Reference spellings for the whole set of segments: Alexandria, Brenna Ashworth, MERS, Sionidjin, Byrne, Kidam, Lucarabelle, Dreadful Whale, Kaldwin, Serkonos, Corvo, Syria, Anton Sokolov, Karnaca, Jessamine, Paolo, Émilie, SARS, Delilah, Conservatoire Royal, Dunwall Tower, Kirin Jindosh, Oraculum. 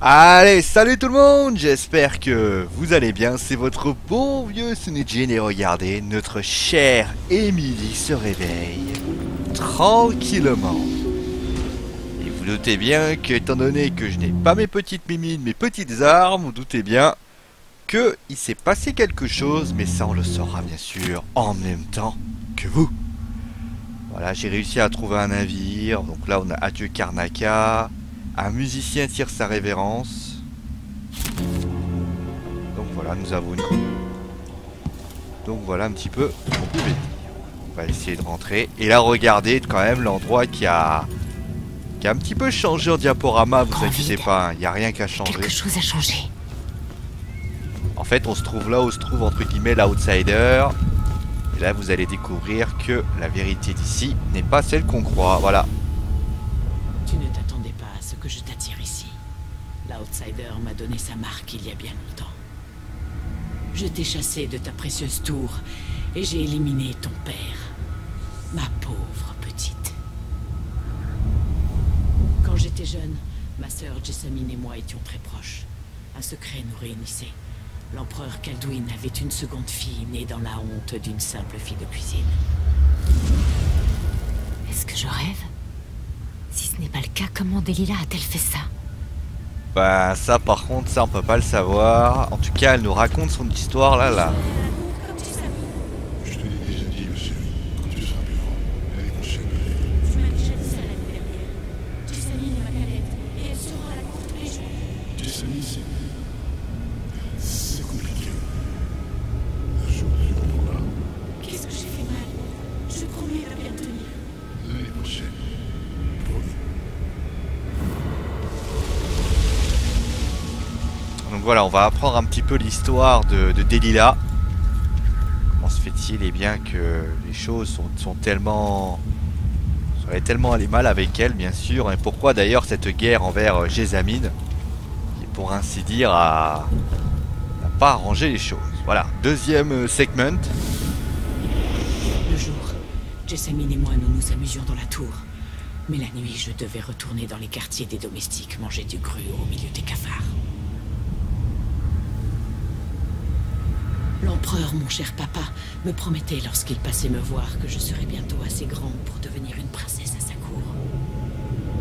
Allez, salut tout le monde, j'espère que vous allez bien, c'est votre bon vieux Sionidjin et regardez, notre chère Émilie se réveille tranquillement. Et vous doutez bien que, étant donné que je n'ai pas mes petites mimines, mes petites armes, vous doutez bien que il s'est passé quelque chose, mais ça on le saura bien sûr en même temps que vous. Voilà, j'ai réussi à trouver un navire, donc là on a adieu Karnaca. Un musicien tire sa révérence. Donc voilà, nous avons une... Donc voilà un petit peu. On va essayer de rentrer. Et là, regardez quand même l'endroit qui a un petit peu changé en diaporama. Vous inquiétez pas, il n'y a rien qu'à changer. Quelque chose a changé. En fait, on se trouve là où se trouve entre guillemets l'outsider. Et là, vous allez découvrir que la vérité d'ici n'est pas celle qu'on croit. Voilà. Je t'attire ici. L'outsider m'a donné sa marque il y a bien longtemps. Je t'ai chassé de ta précieuse tour et j'ai éliminé ton père, ma pauvre petite. Quand j'étais jeune, ma sœur Jessamine et moi étions très proches. Un secret nous réunissait. L'empereur Kaldwin avait une seconde fille née dans la honte d'une simple fille de cuisine. Est-ce que je rêve ? Si ce n'est pas le cas, comment Delilah a-t-elle fait ça? Bah ça par contre, ça on peut pas le savoir. En tout cas, elle nous raconte son histoire là. Je te l'ai déjà dit, monsieur. Quand tu seras vivant, elle est mon chien. Tu m'as déjà dit ça l'année dernière. Jessamine est ma galette et elle sera à la cour tous les jours. Jessamine, c'est compliqué. Un jour, tu comprendras. Qu'est-ce que j'ai fait mal? Je promets de bien tenir. L'année prochaine. Donc voilà, on va apprendre un petit peu l'histoire de Delilah. Comment se fait-il et bien que les choses sont tellement... Elle est tellement allée mal avec elle, bien sûr. Et pourquoi d'ailleurs cette guerre envers Jessamine, qui pour ainsi dire n'a pas arrangé les choses. Voilà, deuxième segment. Le jour, Jessamine et moi nous nous amusions dans la tour. Mais la nuit, je devais retourner dans les quartiers des domestiques, manger du gruau au milieu des cafards. L'empereur, mon cher papa, me promettait lorsqu'il passait me voir que je serais bientôt assez grande pour devenir une princesse à sa cour.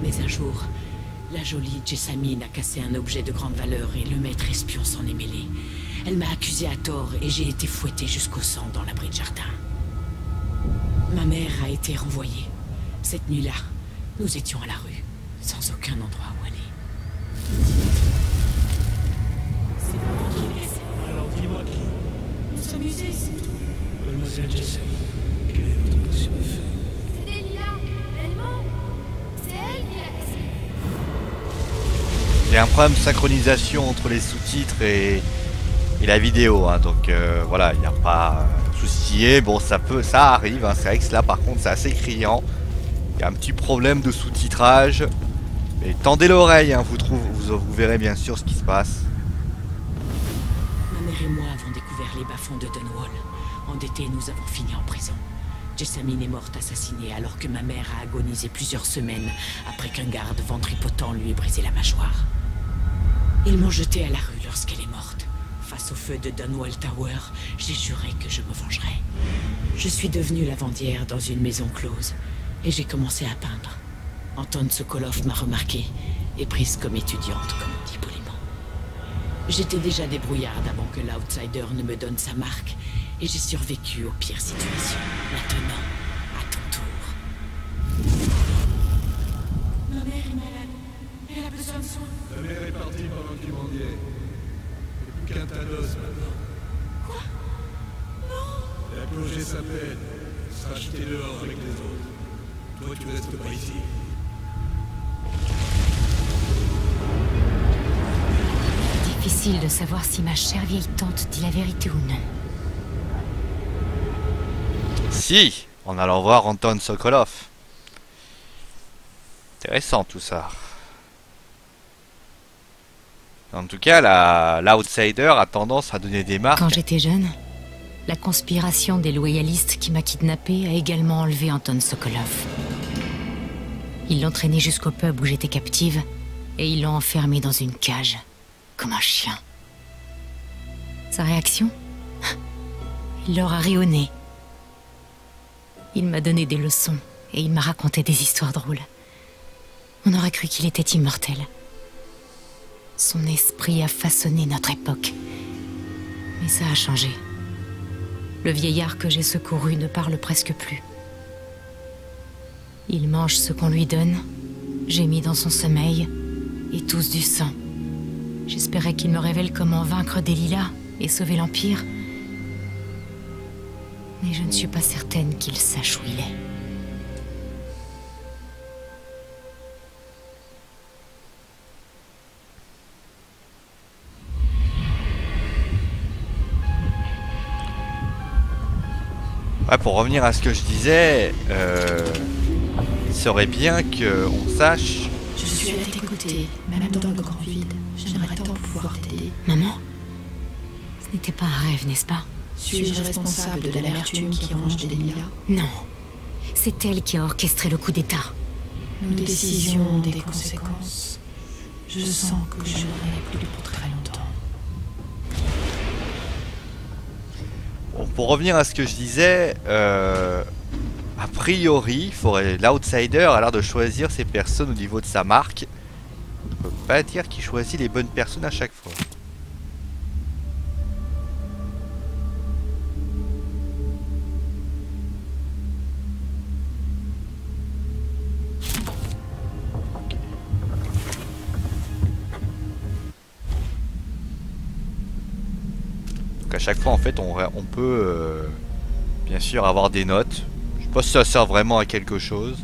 Mais un jour, la jolie Jessamine a cassé un objet de grande valeur et le maître espion s'en est mêlé. Elle m'a accusée à tort et j'ai été fouettée jusqu'au sang dans l'abri de jardin. Ma mère a été renvoyée. Cette nuit-là, nous étions à la rue, sans aucun endroit où aller. C'est moi qui laisse. Alors dis-moi qui. Vous amusez, c'est tout. Mademoiselle Jessamine, quelle est votre possible fait? C'est Delilah, elle ment. C'est elle qui l'a cassé. Il y a un problème de synchronisation entre les sous-titres et la vidéo, hein, donc voilà, il n'y a pas souci. Bon, ça arrive, hein, c'est vrai que là par contre c'est assez criant. Il y a un petit problème de sous-titrage. Mais tendez l'oreille, hein, vous verrez bien sûr ce qui se passe. Ma mère et moi avons découvert les bas-fonds de Dunwall. Endettés, nous avons fini en prison. Jessamine est morte assassinée alors que ma mère a agonisé plusieurs semaines après qu'un garde ventripotent lui ait brisé la mâchoire. Ils m'ont jetée à la rue lorsqu'elle est morte. Face au feu de Dunwall Tower, j'ai juré que je me vengerais. Je suis devenue lavandière dans une maison close. Et j'ai commencé à peindre. Anton Sokolov m'a remarquée et prise comme étudiante, comme on dit poliment. J'étais déjà débrouillarde avant que l'outsider ne me donne sa marque et j'ai survécu aux pires situations. Maintenant, à ton tour. Ma mère est malade. Elle a besoin de soins. Ma mère est partie pendant qu'il mendiait. C'est plus qu'un Thanos maintenant. Quoi? Non! Elle a plongé sa peine. Elle sera jetée dehors avec les autres. Toi, tu restes pas ici. Difficile de savoir si ma chère vieille tante dit la vérité ou non. Si, en allant voir Anton Sokolov. Intéressant tout ça. En tout cas, l'outsider a tendance à donner des marques. Quand j'étais jeune, la conspiration des loyalistes qui m'a kidnappé a également enlevé Anton Sokolov. Ils l'entraînaient jusqu'au pub où j'étais captive et ils l'ont enfermé dans une cage, comme un chien. Sa réaction? Il leur a ri au nez. Il m'a donné des leçons et il m'a raconté des histoires drôles. On aurait cru qu'il était immortel. Son esprit a façonné notre époque. Mais ça a changé. Le vieillard que j'ai secouru ne parle presque plus. Il mange ce qu'on lui donne, gémit dans son sommeil et tousse du sang. J'espérais qu'il me révèle comment vaincre Delilah et sauver l'Empire. Mais je ne suis pas certaine qu'il sache où il est. Ouais, pour revenir à ce que je disais, il serait bien qu'on sache... Je suis à tes côtés, même dans le grand vide. J'aimerais tant pouvoir t'aider. Maman, ce n'était pas un rêve, n'est-ce pas? Suis-je responsable de l'amertume qui ronge Delilah? Non. C'est elle qui a orchestré le coup d'État. Nos décisions ont des conséquences. Je sens que je n'aurai plus pour très longtemps. Pour revenir à ce que je disais, a priori, l'outsider a l'air de choisir ses personnes au niveau de sa marque. On peut pas dire qu'il choisit les bonnes personnes à chaque fois. À chaque fois en fait on peut bien sûr avoir des notes. Je sais pas si ça sert vraiment à quelque chose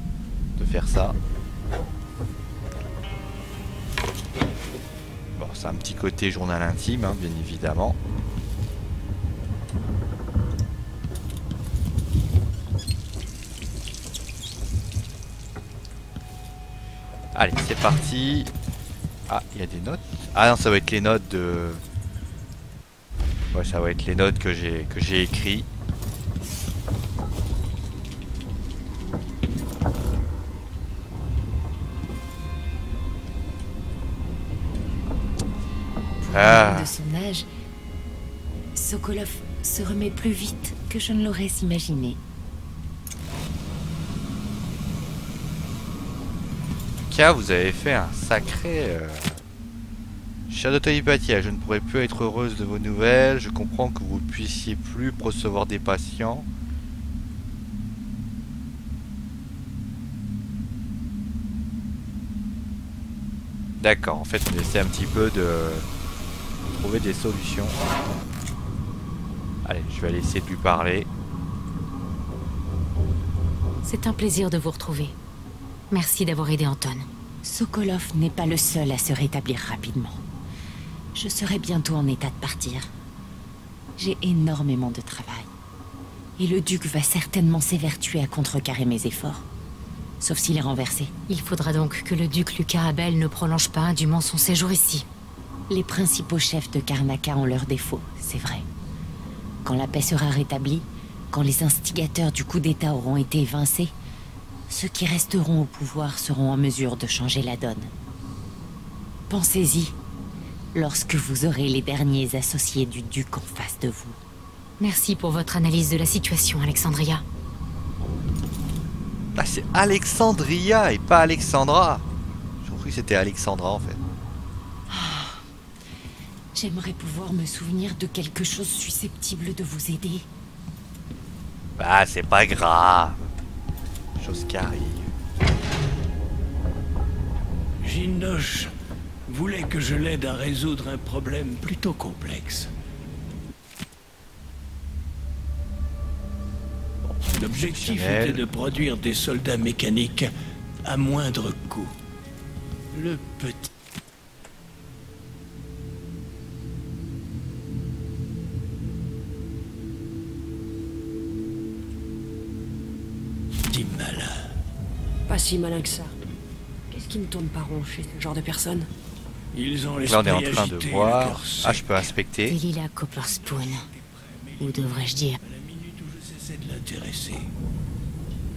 de faire ça. Bon, c'est un petit côté journal intime hein, bien évidemment. Allez c'est parti. Ah il y a des notes. Ah non ça va être les notes de... Ouais, ça va être les notes que j'ai écrites. Pour un homme de son âge, Sokolov se remet plus vite que je ne l'aurais imaginé. Car vous avez fait un sacré... Chère de Tolipatia, je ne pourrais plus être heureuse de vos nouvelles. Je comprends que vous ne puissiez plus recevoir des patients. D'accord, en fait, on essaie un petit peu de trouver des solutions. Allez, je vais aller essayer de lui parler. C'est un plaisir de vous retrouver. Merci d'avoir aidé Anton. Sokolov n'est pas le seul à se rétablir rapidement. Je serai bientôt en état de partir. J'ai énormément de travail. Et le duc va certainement s'évertuer à contrecarrer mes efforts. Sauf s'il est renversé. Il faudra donc que le duc Lucarabelle ne prolonge pas indûment son séjour ici. Les principaux chefs de Karnaca ont leurs défauts, c'est vrai. Quand la paix sera rétablie, quand les instigateurs du coup d'État auront été évincés, ceux qui resteront au pouvoir seront en mesure de changer la donne. Pensez-y. Lorsque vous aurez les derniers associés du duc en face de vous. Merci pour votre analyse de la situation, Alexandria. Ah, c'est Alexandria et pas Alexandra. J'ai cru que c'était Alexandra, en fait. Oh, j'aimerais pouvoir me souvenir de quelque chose susceptible de vous aider. Bah, c'est pas grave. Chose qui arrive. Jindosh voulait que je l'aide à résoudre un problème plutôt complexe. L'objectif était de produire des soldats mécaniques à moindre coût. Le petit... malin. Pas si malin que ça. Qu'est-ce qui ne tourne pas rond chez ce genre de personnes? Ils ont l'esprit agité. Là on est en train de voir. Ah je peux inspecter. Delilah Copperspoon. Ou devrais-je dire? À la minute où je cessais de l'intéresser.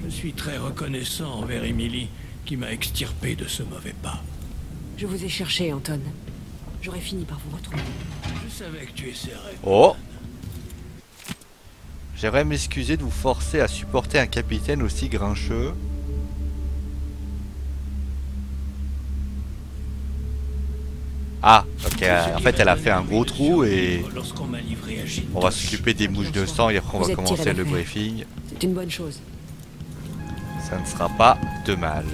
Je suis très reconnaissant envers Émilie qui m'a extirpé de ce mauvais pas. Je vous ai cherché, Anton. J'aurais fini par vous retrouver. Je savais que tu essaierais. Oh! J'aimerais m'excuser de vous forcer à supporter un capitaine aussi grincheux. Ah, ok, en fait elle a fait un gros trou et on va s'occuper des mouches de sang et après on va commencer le briefing. C'est une bonne chose. Ça ne sera pas de mal.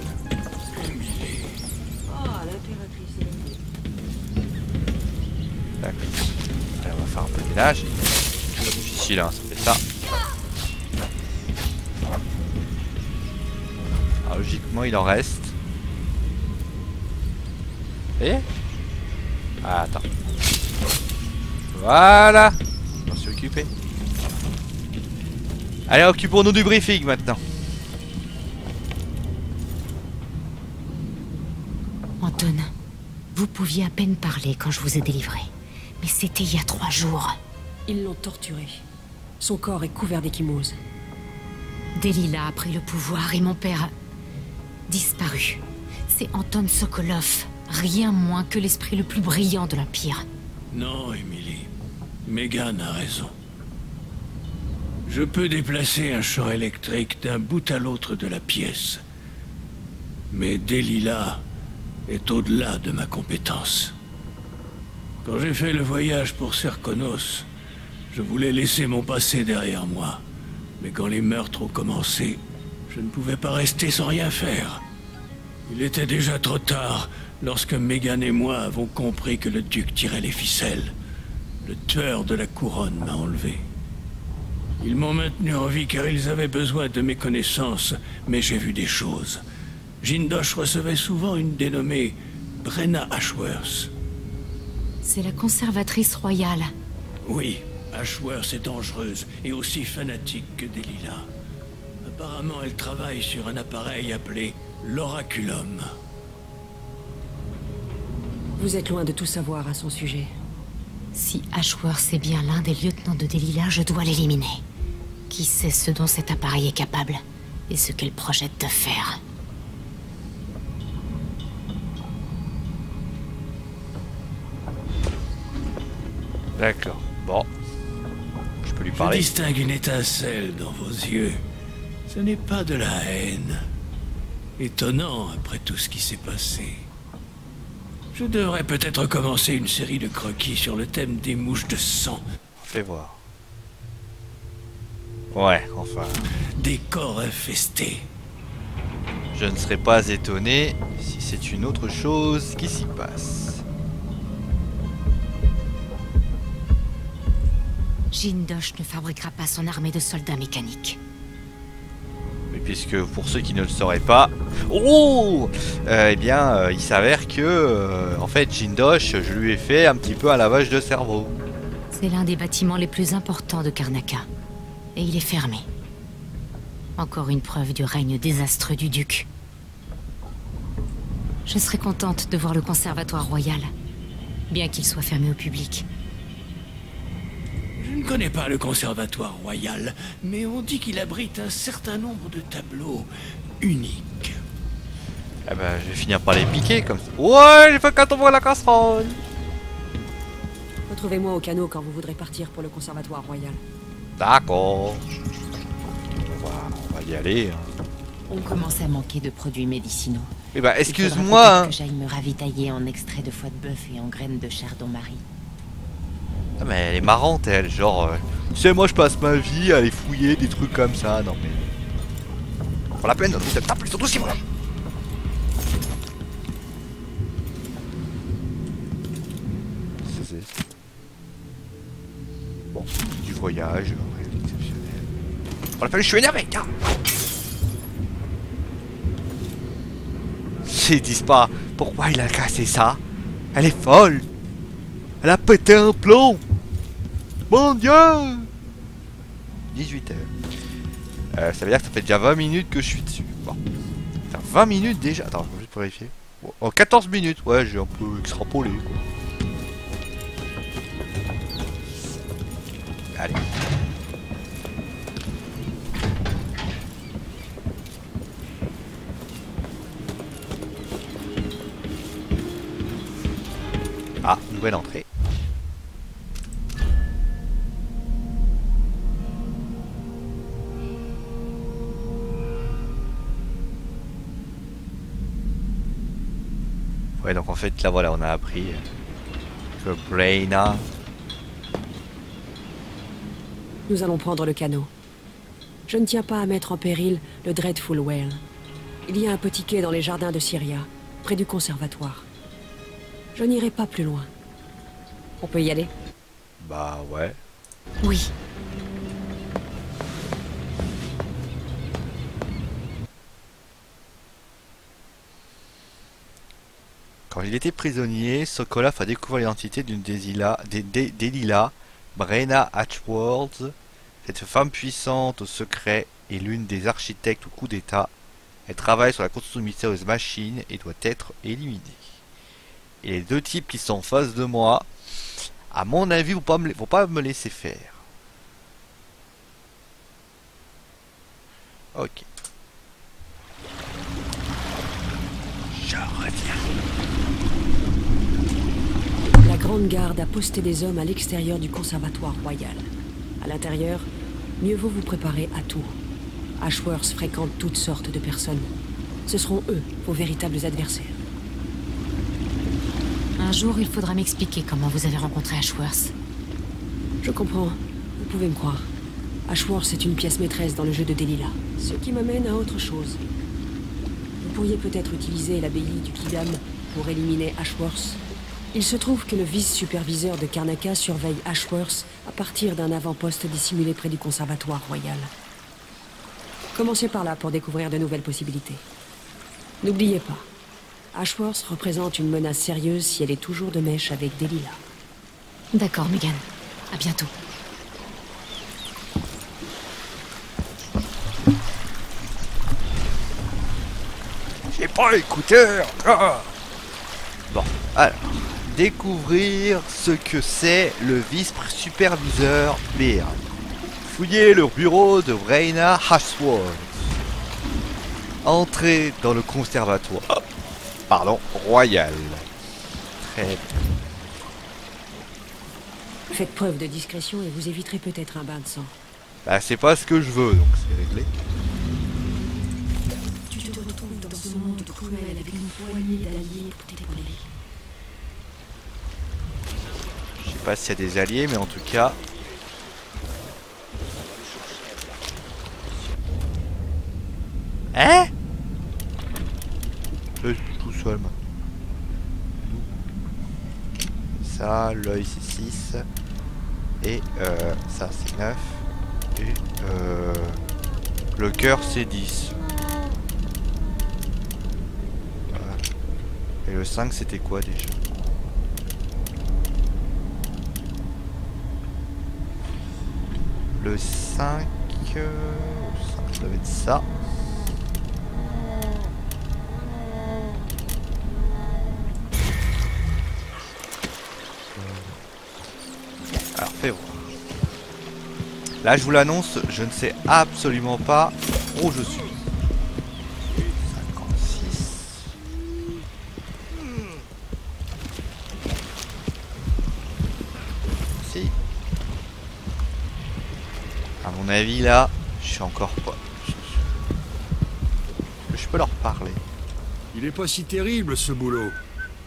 D'accord. Allez, on va faire un peu de ménage. C'est difficile, hein, ça fait ça. Alors, logiquement il en reste. Et attends. Voilà. On s'est occupé. Allez, occupons-nous du briefing maintenant. Anton, vous pouviez à peine parler quand je vous ai délivré. Mais c'était il y a 3 jours. Ils l'ont torturé. Son corps est couvert d'échymoses. Delilah a pris le pouvoir et mon père... disparu. C'est Anton Sokolov. Rien moins que l'esprit le plus brillant de l'Empire. Non, Émilie. Megan a raison. Je peux déplacer un champ électrique d'un bout à l'autre de la pièce. Mais Delilah est au-delà de ma compétence. Quand j'ai fait le voyage pour Serkonos, je voulais laisser mon passé derrière moi. Mais quand les meurtres ont commencé, je ne pouvais pas rester sans rien faire. Il était déjà trop tard. Lorsque Megan et moi avons compris que le duc tirait les ficelles, le tueur de la couronne m'a enlevé. Ils m'ont maintenu en vie car ils avaient besoin de mes connaissances, mais j'ai vu des choses. Jindosh recevait souvent une dénommée Brenna Ashworth. C'est la conservatrice royale. Oui, Ashworth est dangereuse et aussi fanatique que Delilah. Apparemment, elle travaille sur un appareil appelé l'Oraculum. Vous êtes loin de tout savoir à son sujet. Si Ashworth est bien l'un des lieutenants de Delilah, je dois l'éliminer. Qui sait ce dont cet appareil est capable et ce qu'elle projette de faire. D'accord, bon. Je peux lui parler. Je distingue une étincelle dans vos yeux. Ce n'est pas de la haine. Étonnant après tout ce qui s'est passé. Je devrais peut-être commencer une série de croquis sur le thème des mouches de sang. Fais voir. Ouais, enfin... Des corps infestés. Je ne serais pas étonné si c'est une autre chose qui s'y passe. Jindosh ne fabriquera pas son armée de soldats mécaniques. Puisque pour ceux qui ne le sauraient pas, eh bien, il s'avère que, en fait, Jindosh, je lui ai fait un petit peu un lavage de cerveau. C'est l'un des bâtiments les plus importants de Karnaca, et il est fermé. Encore une preuve du règne désastreux du duc. Je serais contente de voir le Conservatoire Royal, bien qu'il soit fermé au public. Je ne connais pas le Conservatoire Royal, mais on dit qu'il abrite un certain nombre de tableaux uniques. Ah bah, je vais finir par les piquer comme ça. Ouais, j'ai fait 4 fois la casserole. Retrouvez-moi au canot quand vous voudrez partir pour le Conservatoire Royal. D'accord. On va y aller. On commence à manquer de produits médicinaux. Eh bah, excuse-moi. Que j'aille me ravitailler en extrait de foie de bœuf et en graines de chardon-marie. Ah mais elle est marrante elle, genre tu sais moi je passe ma vie à aller fouiller des trucs comme ça, non mais... Pour la peine, ça me tape, surtout si voilà. Bon, du voyage, rien d'exceptionnel. Pour la peine je suis énervé, tiens. Ils disent pas, pourquoi il a cassé ça? Elle est folle. Elle a pété un plomb! Mon Dieu! 18 h. Ça veut dire que ça fait déjà 20 minutes que je suis dessus. Bon. Putain, 20 minutes déjà. Attends, je vais juste vérifier. Bon, en 14 minutes. Ouais, j'ai un peu extrapolé, quoi. Allez. nouvelle entrée. Ouais, donc en fait, là voilà, on a appris que Brenna... Nous allons prendre le canot. Je ne tiens pas à mettre en péril le Dreadful Whale. Il y a un petit quai dans les jardins de Syria, près du conservatoire. Je n'irai pas plus loin. On peut y aller? Bah ouais. Oui. Quand il était prisonnier, Sokolov a découvert l'identité d'une Delilah, Brenna Ashworth. Cette femme puissante au secret est l'une des architectes au coup d'État. Elle travaille sur la construction de mystérieuse machine et doit être éliminée. Et les deux types qui sont en face de moi, à mon avis, vont pas me laisser faire. Ok. Je reviens. La Grande Garde a posté des hommes à l'extérieur du Conservatoire Royal. À l'intérieur, mieux vaut vous préparer à tout. Ashworth fréquente toutes sortes de personnes. Ce seront eux, vos véritables adversaires. Un jour, il faudra m'expliquer comment vous avez rencontré Ashworth. Je comprends. Vous pouvez me croire. Ashworth est une pièce maîtresse dans le jeu de Delilah. Ce qui m'amène à autre chose. Vous pourriez peut-être utiliser l'abbaye du Kidam pour éliminer Ashworth. Il se trouve que le vice-superviseur de Karnaca surveille Ashworth à partir d'un avant-poste dissimulé près du Conservatoire Royal. Commencez par là pour découvrir de nouvelles possibilités. N'oubliez pas, Ashworth représente une menace sérieuse si elle est toujours de mèche avec Delilah. D'accord, Megan. À bientôt. J'ai pas écouté encore. Bon, alors, découvrir ce que c'est le vice-superviseur Byrne. Fouiller le bureau de Brenna Ashworth. Entrer dans le conservatoire. Oh, pardon, royal. Très bien. Faites preuve de discrétion et vous éviterez peut-être un bain de sang. Bah, c'est pas ce que je veux, donc c'est réglé. Tu te retrouves dans ce monde cruel avec une poignée d'alliés pour t'épauler. Je sais pas s'il y a des alliés, mais en tout cas. Hein? Je suis tout seul maintenant. Ça, l'œil c'est 6. Et ça c'est 9. Et le cœur c'est 10. Voilà. Et le 5 c'était quoi déjà? Le 5... Le 5 ça devait être ça. Là, je vous l'annonce, je ne sais absolument pas où je suis. 56. Si. À mon avis, là, je suis encore pas. Je peux leur parler. Il est pas si terrible ce boulot.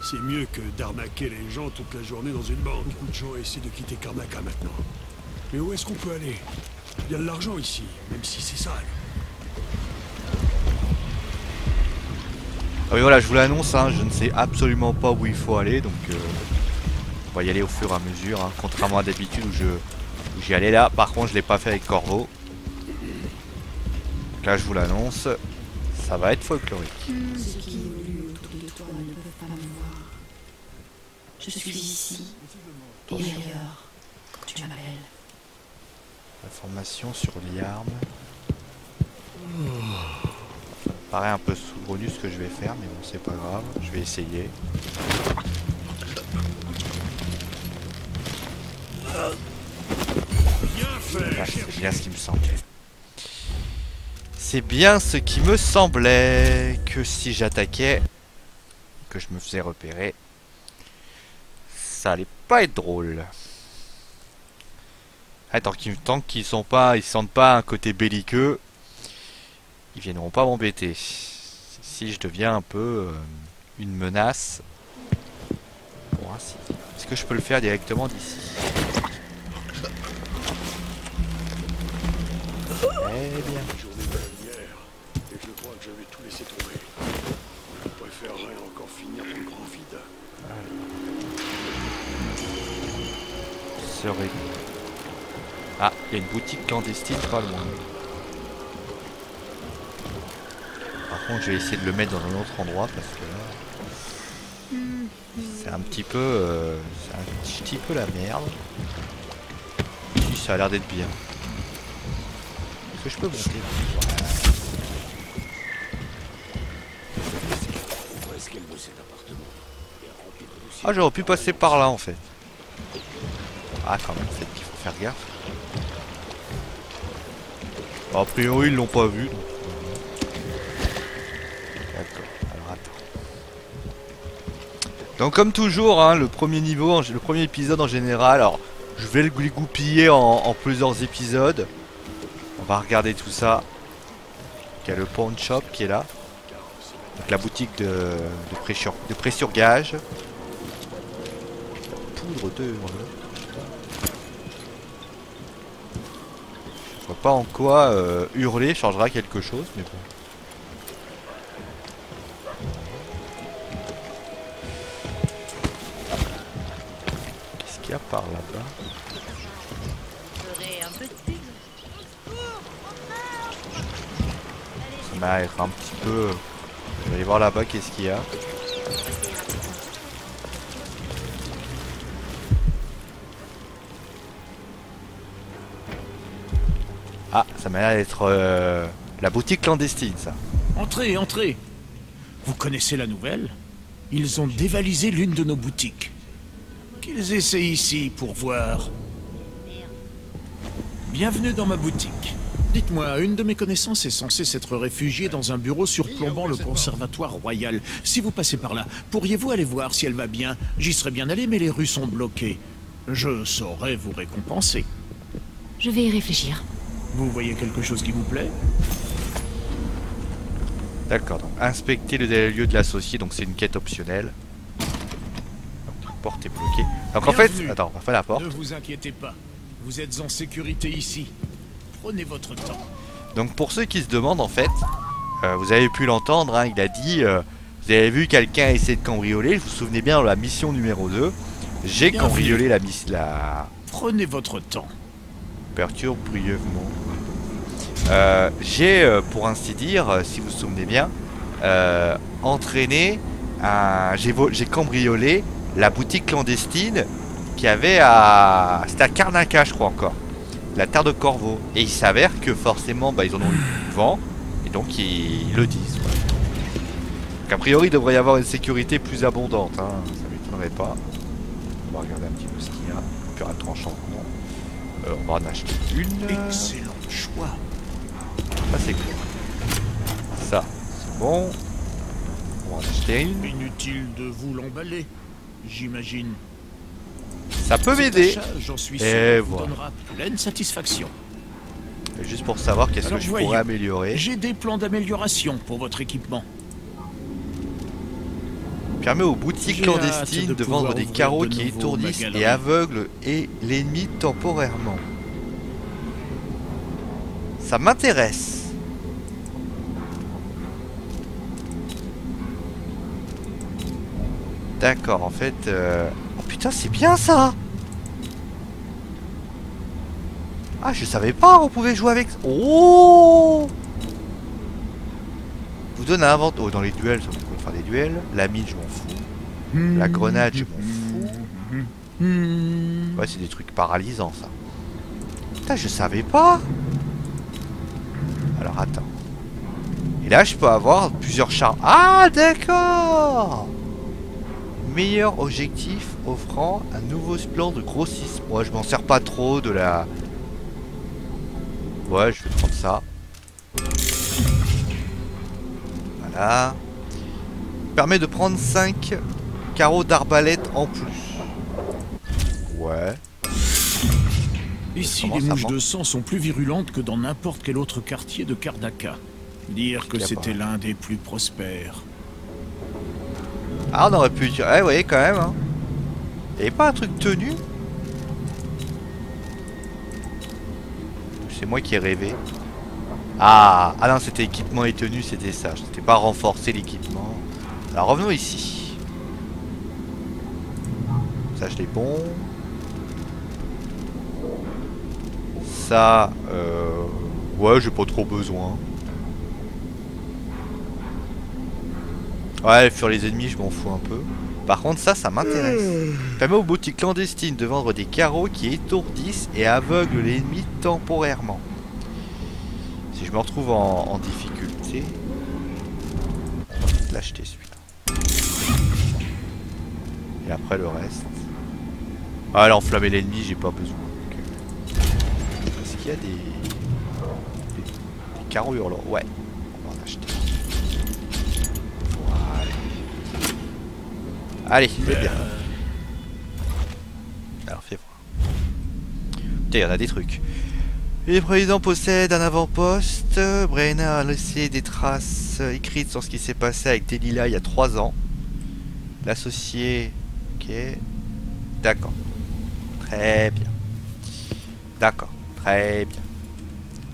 C'est mieux que d'arnaquer les gens toute la journée dans une banque. Beaucoup de gens essaient de quitter Karnaca maintenant. Mais où est-ce qu'on peut aller? Il y a de l'argent ici, même si c'est sale. Ah oui, voilà, je vous l'annonce, hein, je ne sais absolument pas où il faut aller, donc on va y aller au fur et à mesure, hein, contrairement à d'habitude où j'y allais là. Par contre, je l'ai pas fait avec Corvo. Donc là, je vous l'annonce, ça va être folklorique. Je suis ici et ailleurs. Tu m'appelles. Information sur les armes. Ça paraît un peu saugrenu ce que je vais faire, mais bon, c'est pas grave, je vais essayer. Ah, c'est bien ce qui me semblait. C'est bien ce qui me semblait que si j'attaquais, que je me faisais repérer, ça allait pas être drôle. Ah, tant qu'ils sont pas, ils sentent pas un côté belliqueux, ils viendront pas m'embêter. Si je deviens un peu une menace. Bon, est-ce que je peux le faire directement d'ici? Eh bien. Ah, il y a une boutique clandestine pas loin. Par contre, je vais essayer de le mettre dans un autre endroit parce que là, c'est un petit peu, la merde. Si, ça a l'air d'être bien. Est-ce que je peux monter? Ah, j'aurais pu passer par là en fait. Ah, quand même, peut-être qu'il faut faire gaffe. Bon, a priori, ils l'ont pas vu. Donc... D'accord, alors attends. Donc, comme toujours, hein, le premier niveau, le premier épisode en général, alors je vais le goupiller en plusieurs épisodes. On va regarder tout ça. Il y a le pawn shop qui est là. Donc, la boutique de pressurgage. Poudre de. Je vois pas en quoi hurler changera quelque chose, mais bon. Qu'est-ce qu'il y a par là-bas? Ça m'a l'air un petit peu... Je vais aller voir là-bas qu'est-ce qu'il y a. Ah, ça m'a l'air d'être la boutique clandestine, ça. Entrez, entrez. Vous connaissez la nouvelle? Ils ont dévalisé l'une de nos boutiques. Qu'ils essaient ici pour voir. Bienvenue dans ma boutique. Dites-moi, une de mes connaissances est censée s'être réfugiée dans un bureau surplombant le Conservatoire Royal. Si vous passez par là, pourriez-vous aller voir si elle va bien? J'y serais bien allé, mais les rues sont bloquées. Je saurais vous récompenser. Je vais y réfléchir. Vous voyez quelque chose qui vous plaît? D'accord, donc inspecter le lieu de l'associé, donc c'est une quête optionnelle. Donc, la porte est bloquée. Donc bienvenue. En fait, attends, on va faire la porte. Ne vous inquiétez pas, vous êtes en sécurité ici. Prenez votre temps. Donc pour ceux qui se demandent, en fait, vous avez pu l'entendre, hein, il a dit, vous avez vu quelqu'un essayer de cambrioler, vous vous souvenez bien de la mission numéro 2. J'ai cambriolé la mission... Prenez votre temps. Perturbe brièvement. J'ai, pour ainsi dire, si vous vous souvenez bien, entraîné, j'ai cambriolé la boutique clandestine qui avait à... C'était à Karnaca, je crois encore. La terre de Corvo. Et il s'avère que forcément, bah, ils en ont eu vent. Et donc, ils le disent. Ouais. Donc, a priori, il devrait y avoir une sécurité plus abondante. Hein. Ça m'étonnerait pas. On va regarder un petit peu ce qu'il y a. Puis un tranchant. On va en acheter une. Excellent choix. Ça c'est cool. Ça, c'est bon. On va en acheter une. Inutile de vous l'emballer, j'imagine. Ça peut m'aider. Et voilà. Donnera pleine satisfaction. Et juste pour savoir qu'est-ce que je pourrais améliorer. J'ai des plans d'amélioration pour votre équipement. Permet aux boutiques clandestines de vendre des carreaux de qui étourdissent et aveuglent et l'ennemi temporairement. Ça m'intéresse. D'accord, en fait... Oh putain, c'est bien ça! Ah, je savais pas, on pouvait jouer avec... Oh! Vous donne un inventaire... Oh, dans les duels, ça... des duels, la mine je m'en fous, la grenade je m'en fous. Ouais, c'est des trucs paralysants ça. Putain, je savais pas. Alors attends. Et là je peux avoir plusieurs charges. Ah d'accord. Meilleur objectif offrant un nouveau plan de grossissement. Moi je m'en sers pas trop de la... Ouais je vais prendre ça. Voilà. Permet de prendre 5 carreaux d'arbalète en plus. Ouais. Ici, les mouches de sang sont plus virulentes que dans n'importe quel autre quartier de Karnaca. Dire que c'était l'un des plus prospères. Ah, on aurait pu dire... Eh, vous voyez, quand même, hein. Il n'y avait pas un truc tenu? C'est moi qui ai rêvé. Ah, ah non, c'était équipement et tenue, c'était ça. C'était pas renforcer l'équipement. Alors, revenons ici. Ça, je l'ai bon. Ça, ouais, j'ai pas trop besoin. Ouais, fuir les ennemis, je m'en fous un peu. Par contre, ça, ça m'intéresse. Permet aux boutiques clandestines de vendre des carreaux qui étourdissent et aveuglent l'ennemi temporairement. Si je me retrouve en difficulté, on va peut-être l'acheter celui-là. Et après le reste. Ah, là, enflammer l'ennemi, j'ai pas besoin. Est-ce qu'il y a des carreaux hurlants? Ouais, on va en acheter. Allez, c'est bien. Alors, fais voir. Putain, il y en a des trucs. Les présidents possèdent un avant-poste. Brenna a laissé des traces écrites sur ce qui s'est passé avec Delilah il y a 3 ans. L'associé... Ok. D'accord. Très bien. D'accord. Très bien.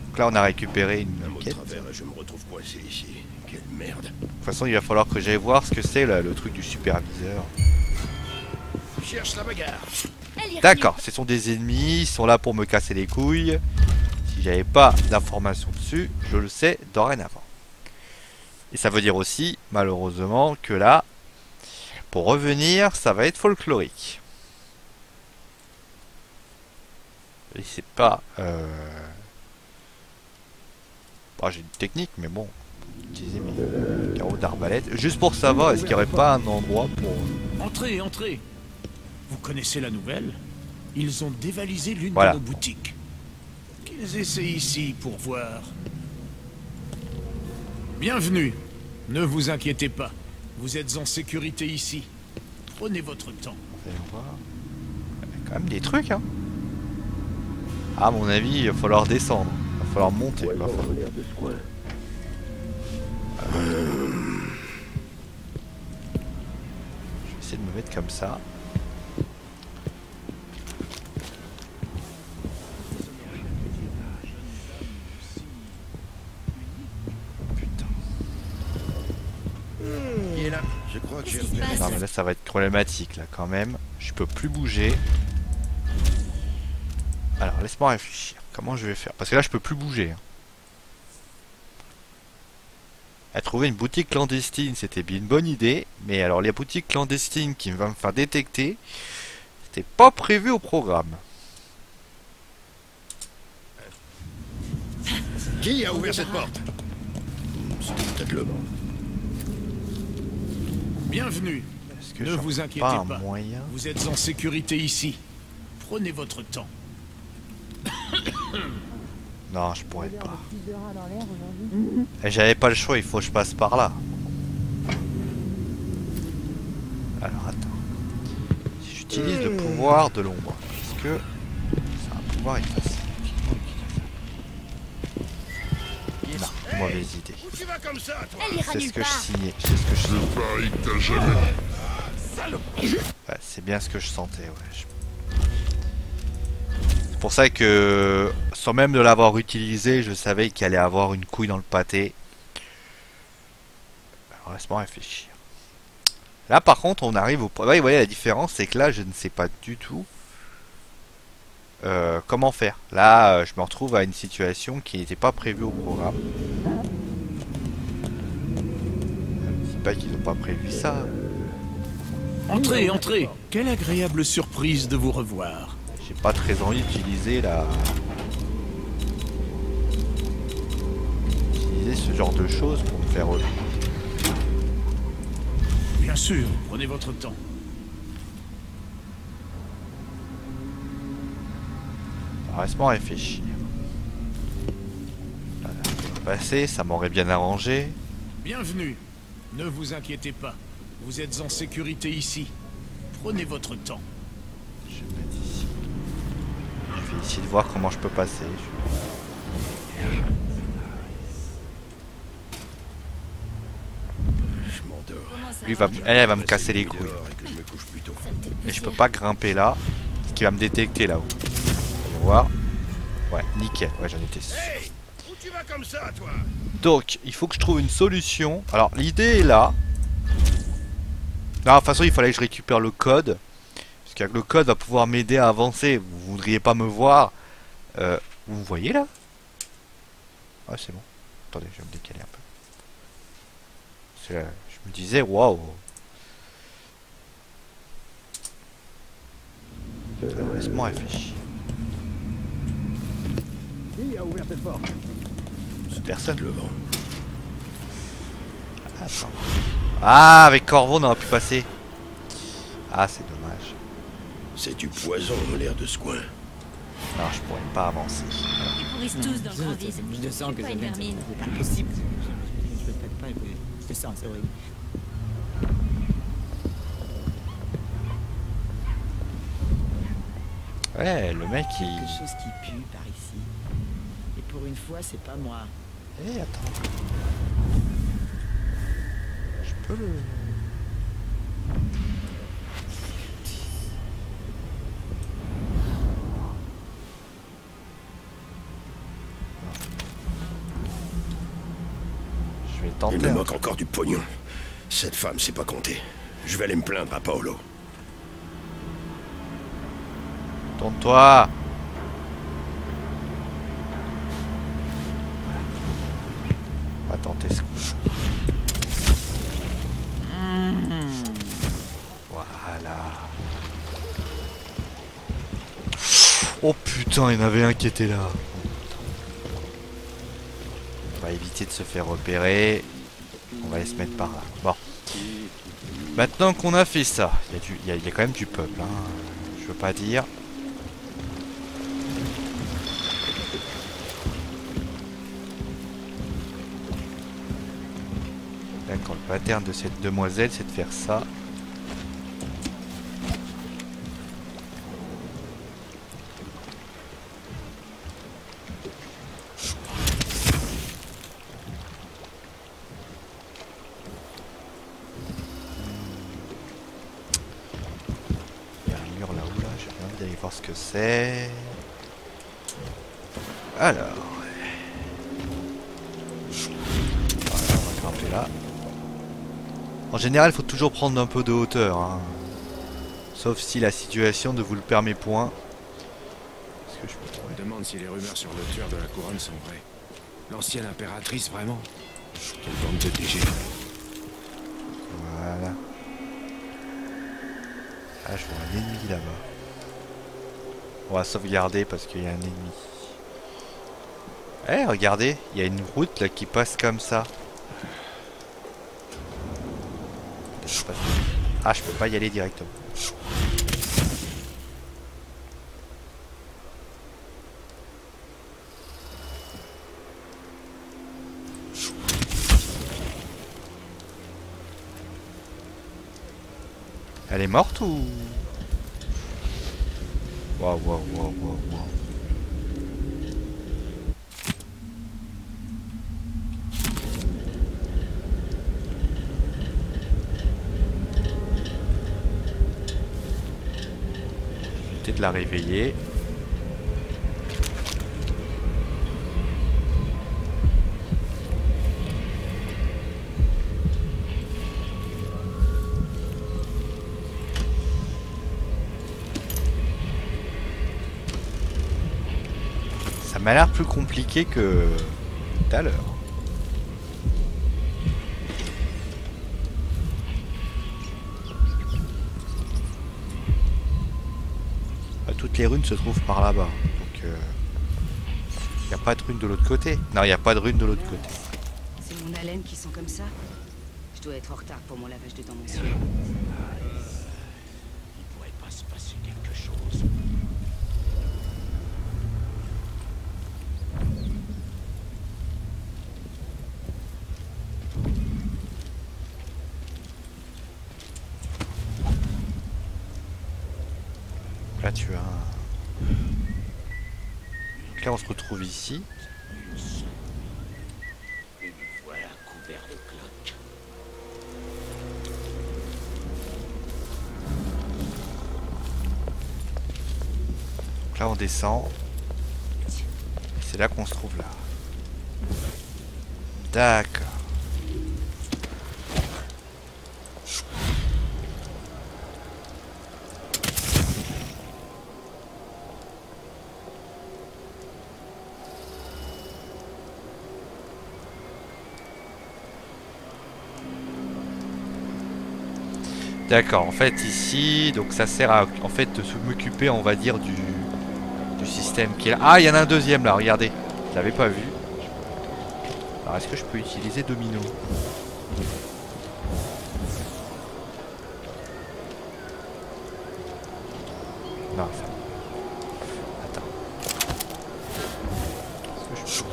Donc là, on a récupéré une quête. Je me retrouve coincé ici. Quelle merde. De toute façon, il va falloir que j'aille voir ce que c'est le truc du superviseur. D'accord, ce sont des ennemis, ils sont là pour me casser les couilles. Si j'avais pas d'informations dessus, je le sais dorénavant. Et ça veut dire aussi, malheureusement, que là, pour revenir, ça va être folklorique. Et c'est pas... Bon, j'ai une technique, mais bon... Utiliser mes carreaux d'arbalète. Juste pour savoir, est-ce qu'il n'y aurait pas un endroit pour... Entrez, entrez. Vous connaissez la nouvelle? Ils ont dévalisé l'une de nos boutiques. Qu'ils essaient ici pour voir. Bienvenue. Ne vous inquiétez pas. Vous êtes en sécurité ici. Prenez votre temps. Vous allez voir. Il y a quand même des trucs, hein. Ah, à mon avis, il va falloir descendre. Il va falloir monter. Il va falloir... Je vais essayer de me mettre comme ça. Putain. Il est là. Je crois que je vais... Non mais là ça va être problématique là quand même. Je peux plus bouger. Alors laisse-moi réfléchir. Comment je vais faire? Parce que là je peux plus bouger. Hein. À trouver une boutique clandestine, c'était bien une bonne idée, mais alors les boutiques clandestines qui vont me faire détecter, c'était pas prévu au programme. Qui a ouvert cette porte? C'est peut-être le monde. Bienvenue. Ne vous inquiétez pas. Vous êtes en sécurité ici. Prenez votre temps. Non, je pourrais pas. J'avais pas le choix, il faut que je passe par là. Alors attends. Si j'utilise le pouvoir de l'ombre, est-ce que c'est un pouvoir effacé? Non, mauvaise idée. C'est ce que je signais. C'est ce que je sentais. Ouais, c'est bien ce que je sentais, ouais. C'est pour ça que... Sans même de l'avoir utilisé, je savais qu'il allait avoir une couille dans le pâté. Alors laisse-moi réfléchir. Là par contre on arrive au... Là, vous voyez la différence, c'est que là je ne sais pas du tout comment faire. Là je me retrouve à une situation qui n'était pas prévue au programme. Je ne sais pas qu'ils n'ont pas prévu ça. Entrez, entrez. Quelle agréable surprise de vous revoir. J'ai pas très envie d'utiliser la... ce genre de choses pour me faire revivre. Bien sûr, prenez votre temps. Laisse-moi réfléchir. Voilà, passer, ça m'aurait bien arrangé. Bienvenue. Ne vous inquiétez pas. Vous êtes en sécurité ici. Prenez votre temps. Je vais mettre ici. essayer de voir comment je peux passer. Lui, elle va me casser les couilles. Et je peux pas grimper là, ce qui va me détecter là-haut. On va voir. Ouais, nickel. Ouais, j'en étais sûr. Donc, il faut que je trouve une solution. Alors, l'idée est là. Non, de toute façon, il fallait que je récupère le code. Parce qu'avec le code, va pouvoir m'aider à avancer. Vous voudriez pas me voir. Vous me voyez là? Ah, c'est bon. Attendez, je vais me décaler un peu. C'est là. Je me disais, waouh! Laisse-moi réfléchir. Qui a ouvert cette porte? C'est personne. Le vent. Attends. Ah, avec Corvo, on n'aurait pu passer. Ah, c'est dommage. C'est du poison dans l'air de ce coin. Non, je pourrais pas avancer. Ils pourrissent tous dans le grandisme. Je sens que c'est pas possible. Je ne peux pas le faire. Ouais, le mec il... Quelque chose qui pue par ici. Et pour une fois, c'est pas moi. Eh, attends. Je peux le... Il me manque encore du pognon. Cette femme sait pas compter. Je vais aller me plaindre à Paolo. Tourne-toi. On va tenter ce coup. Voilà. Oh putain, il y en avait un qui était là. On va éviter de se faire repérer. On va aller se mettre par là. Bon. Maintenant qu'on a fait ça, il y a quand même du peuple. Hein. Je veux pas dire. D'accord, le pattern de cette demoiselle, c'est de faire ça. Alors, voilà, on va grimper là. En général, il faut toujours prendre un peu de hauteur, hein. Sauf si la situation ne vous le permet point. Est-ce que je me demande si les rumeurs sur le tueur de la couronne sont vraies. L'ancienne impératrice, vraiment. Quelle bande de DG. Voilà. Ah, je vois un ennemi là-bas. On va sauvegarder parce qu'il y a un ennemi. Eh, regardez, il y a une route là qui passe comme ça. Ah, je peux pas y aller directement. Elle est morte ou... Waouh, waouh, waouh, waouh, waouh. J'ai peut-être la réveiller. Ça m'a l'air plus compliqué que tout à l'heure. Toutes les runes se trouvent par là-bas. Donc il n'y a pas de runes de l'autre côté. Non, il n'y a pas de runes de l'autre côté. C'est mon haleine qui sent comme ça. Je dois être en retard pour mon lavage de dents, monsieur. Il pourrait pas se passer quelque chose. Là, tu as Donc là on se retrouve ici. Donc là on descend. C'est là qu'on se trouve là. D'accord. D'accord, en fait ici, donc ça sert à en fait de m'occuper, on va dire, du système qui est là. Ah, il y en a un deuxième là, regardez, je l'avais pas vu. Alors est-ce que je peux utiliser Domino? Non, ça. Attends. Est-ce que je peux...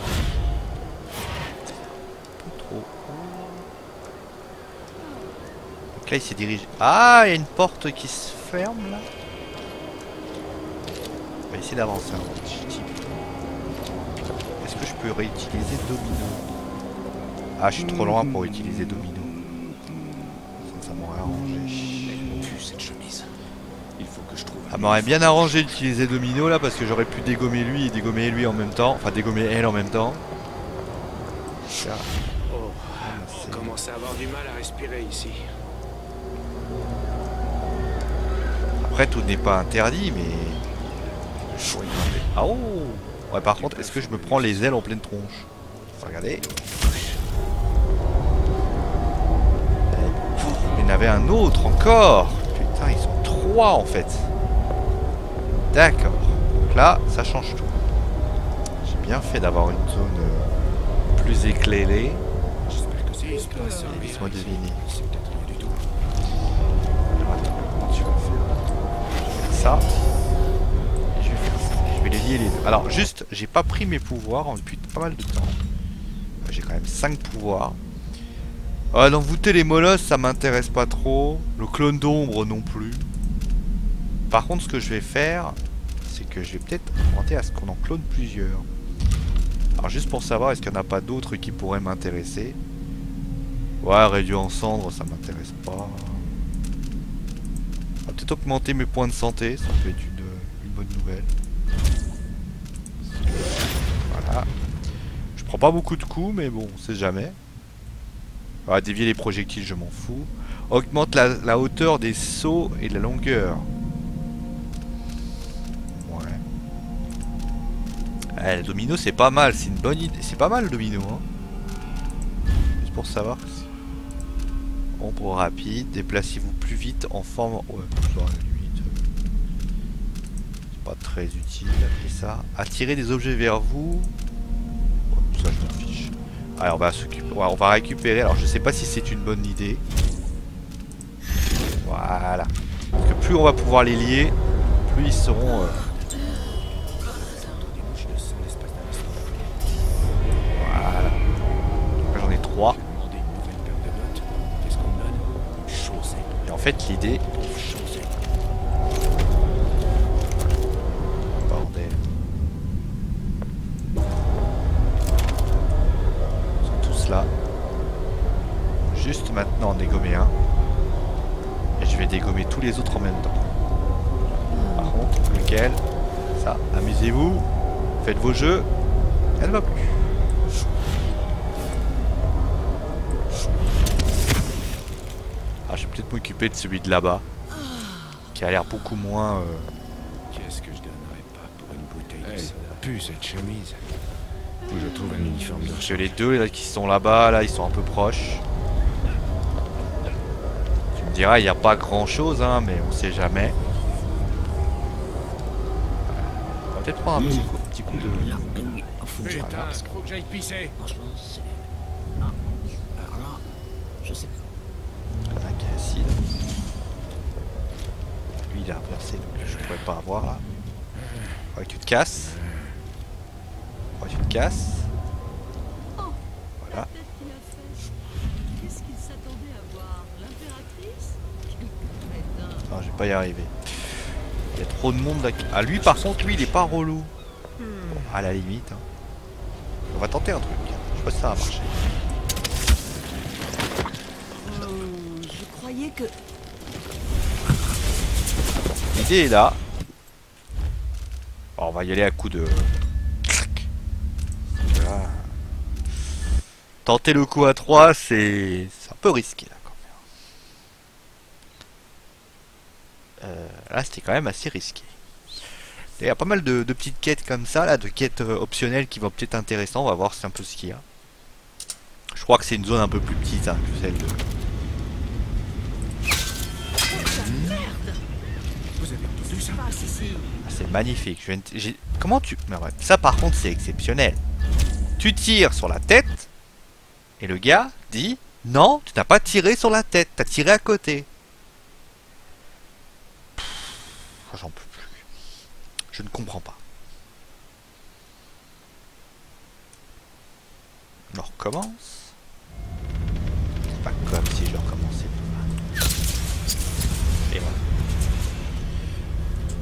Pas trop. Donc là il s'est dirigé. Ah, il y a une porte qui se ferme là. On va essayer d'avancer. Est-ce que je peux réutiliser Domino? Ah, je suis trop loin pour utiliser Domino. Ça m'aurait arrangé. Elle pue cette chemise. Il faut que je trouve. Ça m'aurait bien arrangé d'utiliser Domino là parce que j'aurais pu dégommer lui et dégommer lui en même temps. Enfin, dégommer elle en même temps. Ça. Oh, on commence à avoir du mal à respirer ici. Après, tout n'est pas interdit, mais. Ah oh. Ouais, par contre, est-ce que je me prends les ailes en pleine tronche? Regardez. Il y en avait un autre encore. Putain, ils sont trois en fait. D'accord. Donc là, ça change tout. J'ai bien fait d'avoir une zone plus éclairée. J'espère que c'est l'espace. Laisse-moi deviner. C'est peut-être rien du tout. Alors attends, comment tu vas faire? Ça. Et je vais faire ça. Je vais les lier les deux. Alors juste, j'ai pas pris mes pouvoirs depuis pas mal de temps. J'ai quand même 5 pouvoirs. L'envoûter les molosses, ça m'intéresse pas trop. Le clone d'ombre non plus. Par contre, ce que je vais faire, c'est que je vais peut-être tenter à ce qu'on en clone plusieurs. Alors juste pour savoir, est-ce qu'il n'y en a pas d'autres qui pourraient m'intéresser? Ouais, réduit en cendres, ça m'intéresse pas. On va peut-être augmenter mes points de santé, ça peut être une bonne nouvelle. Voilà. Je prends pas beaucoup de coups, mais bon, on sait jamais. Ah, dévier les projectiles, je m'en fous. Augmente la hauteur des sauts et de la longueur. Ouais. Ah, le domino, c'est pas mal. C'est une bonne idée. C'est pas mal le domino. Hein. Juste pour savoir. Ombre rapide. Déplacez-vous plus vite en forme. Ouais, ça, à la limite. C'est pas très utile. Et ça. Attirer des objets vers vous. Ouais, ça, je m'en fiche. Alors on va s'occuper, on va récupérer. Alors je sais pas si c'est une bonne idée. Voilà. Parce que plus on va pouvoir les lier, plus ils seront. Voilà. J'en ai 3. Et en fait l'idée. Là. Juste maintenant en dégommer un. Et je vais dégommer tous les autres en même temps. Par contre, lequel? Ça, amusez-vous. Faites vos jeux. Elle va plus. Ah, je vais peut-être m'occuper de celui de là-bas. Qui a l'air beaucoup moins... Qu'est-ce que je donnerais pas pour une bouteille de soda? Elle pue cette chemise. Je trouve un uniforme. Parce que les deux là, qui sont là-bas, là, ils sont un peu proches. Tu me diras, il n'y a pas grand-chose, hein, mais on sait jamais. On va peut-être prendre un petit coup de... Putain, faut que j'aille pisser. Franchement, c'est... Alors là, je sais pas. Karnaca acide. Lui, il a inversé, donc je pourrais pas avoir, là. Faudrait que tu te casses. Tu te casses. Voilà. Qu'est-ce qu'il s'attendait à voir? L'impératrice? Non, je vais pas y arriver. Il y a trop de monde là. Ah, lui, par contre, lui, il est pas relou. à la limite. On va tenter un truc. Je sais pas si ça va marcher. Je croyais que... L'idée est là. Alors, on va y aller à coup de... Voilà. Tenter le coup à 3, c'est un peu risqué là quand même. Là c'était quand même assez risqué. Il y a pas mal de petites quêtes comme ça, là, de quêtes optionnelles qui vont peut-être intéressantes. On va voir c'est un peu ce qu'il y a. Je crois que c'est une zone un peu plus petite hein, que celle de... Ah, c'est magnifique. Comment tu... Mais ouais, ça par contre c'est exceptionnel. Tu tires sur la tête et le gars dit non, tu n'as pas tiré sur la tête, tu as tiré à côté. J'en peux plus. Je ne comprends pas. On recommence. C'est pas comme si je recommençais. Et voilà.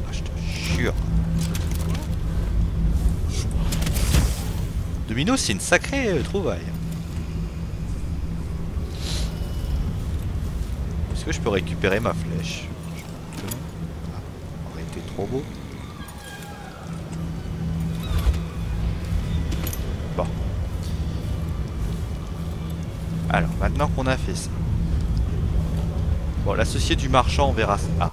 Ah, je te jure. Domino, c'est une sacrée trouvaille. Est-ce que je peux récupérer ma flèche? Ça aurait été trop beau. Bon. Alors, maintenant qu'on a fait ça. Bon, l'associé du marchand, on verra ça. Ah.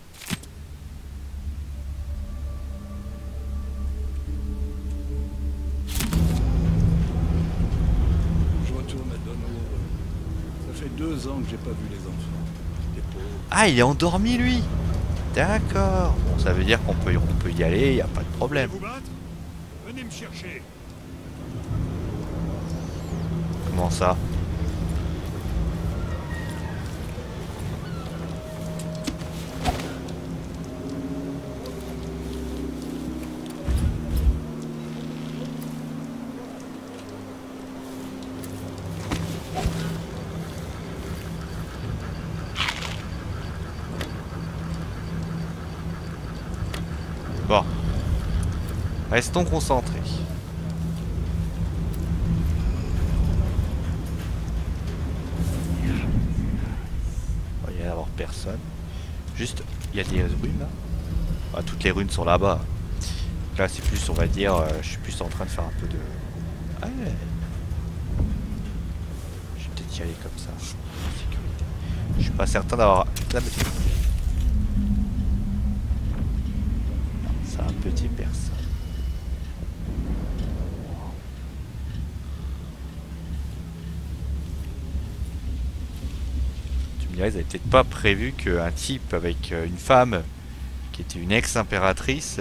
Que j'ai pas vu les enfants. Ah, il est endormi lui. D'accord. Bon, ça veut dire qu'on peut, on peut y aller, il n'y a pas de problème. Venez me chercher. Comment ça? Restons concentrés. Oh, il n'y a d'avoir personne. Juste, il y a des runes là. Ah, toutes les runes sont là-bas. Là, c'est plus, on va dire, je suis plus en train de faire un peu de... Ah, ouais. Je vais peut-être y aller comme ça. Sécurité. Je suis pas certain d'avoir... C'est un petit personne. Ils n'avaient peut-être pas prévu qu'un type avec une femme qui était une ex-impératrice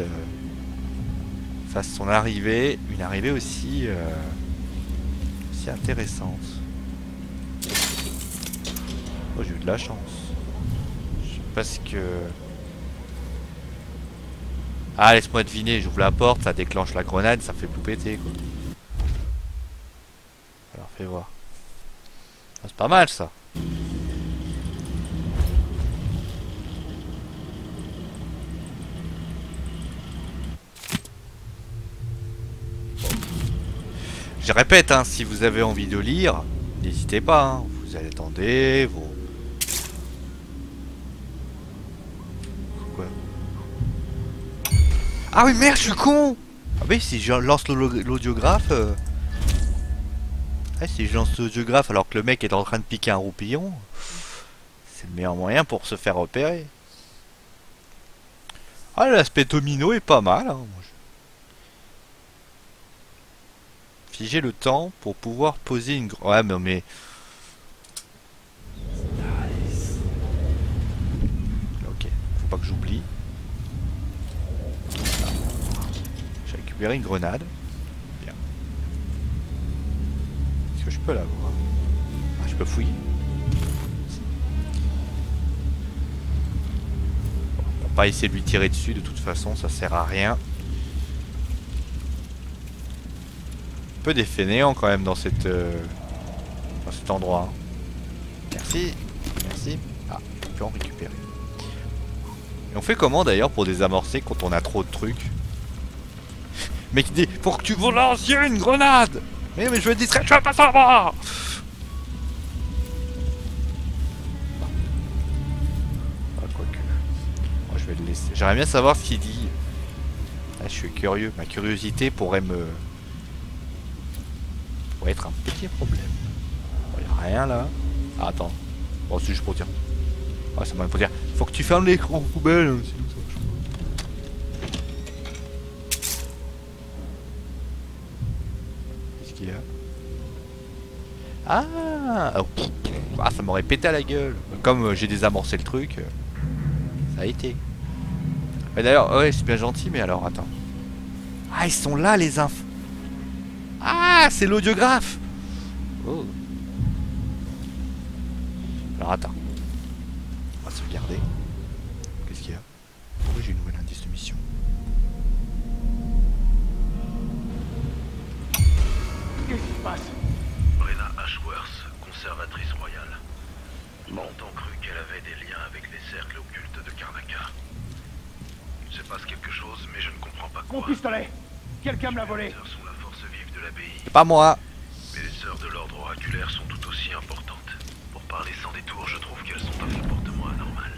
fasse son arrivée, une arrivée aussi, aussi intéressante. Oh, j'ai eu de la chance. Je sais pas ce que... Ah, laisse-moi deviner, j'ouvre la porte, ça déclenche la grenade, ça fait tout péter quoi. Alors fais voir. Ah, c'est pas mal ça. Je répète, hein, si vous avez envie de lire, n'hésitez pas, hein, vous allez attendez, vous... Quoi ? Ah oui, merde, je suis con. Ah oui, si je lance l'audiographe... Ah, si je lance l'audiographe alors que le mec est en train de piquer un roupillon, c'est le meilleur moyen pour se faire repérer. Ah, l'aspect domino est pas mal, hein. Figer le temps pour pouvoir poser une... Ouais mais... Nice. Ok, faut pas que j'oublie. J'ai récupéré une grenade. Bien. Est-ce que je peux l'avoir? Ah, je peux fouiller. Bon, on va pas essayer de lui tirer dessus, de toute façon ça sert à rien. Peu des fainéants quand même dans cet endroit. Merci, merci. Ah, on peut en récupérer. Et on fait comment d'ailleurs pour désamorcer quand on a trop de trucs? mec il dit « Faut que tu vous lances une grenade !» Mais je veux distraire, je veux pas savoir. Ah, quoique... Moi, je vais le laisser. J'aimerais bien savoir ce qu'il dit. Ah, je suis curieux. Ma curiosité pourrait être un petit problème. Il n'y a rien là. Ah, attends. Bon, c'est juste pour dire. Ah, c'est même pour dire. Faut que tu fermes les poubelles. Hein, sinon ça marche pas. Ah, ah, ça m'aurait pété à la gueule. Comme j'ai désamorcé le truc, ça a été. Mais d'ailleurs, ouais, c'est bien gentil, mais alors, attends. Ah, ils sont là, les infos. Ah, c'est l'audiographe. Oh. Alors, attends. On va se regarder. Qu'est-ce qu'il y a? Pourquoi j'ai une nouvelle indice de mission? Qu'est-ce qui se passe? Brenna Ashworth, conservatrice royale. Longtemps cru qu'elle avait des liens avec les cercles occultes de Karnaca. Il se passe quelque chose, mais je ne comprends pas quoi. Mon pistolet! Quelqu'un me l'a volé! Les sœurs sont la force vive de l'abbaye. C'est pas moi! Mais les sœurs de l'ordre oraculaire sont tout aussi importantes. Pour parler sans détour, je trouve qu'elles sont un comportement anormal.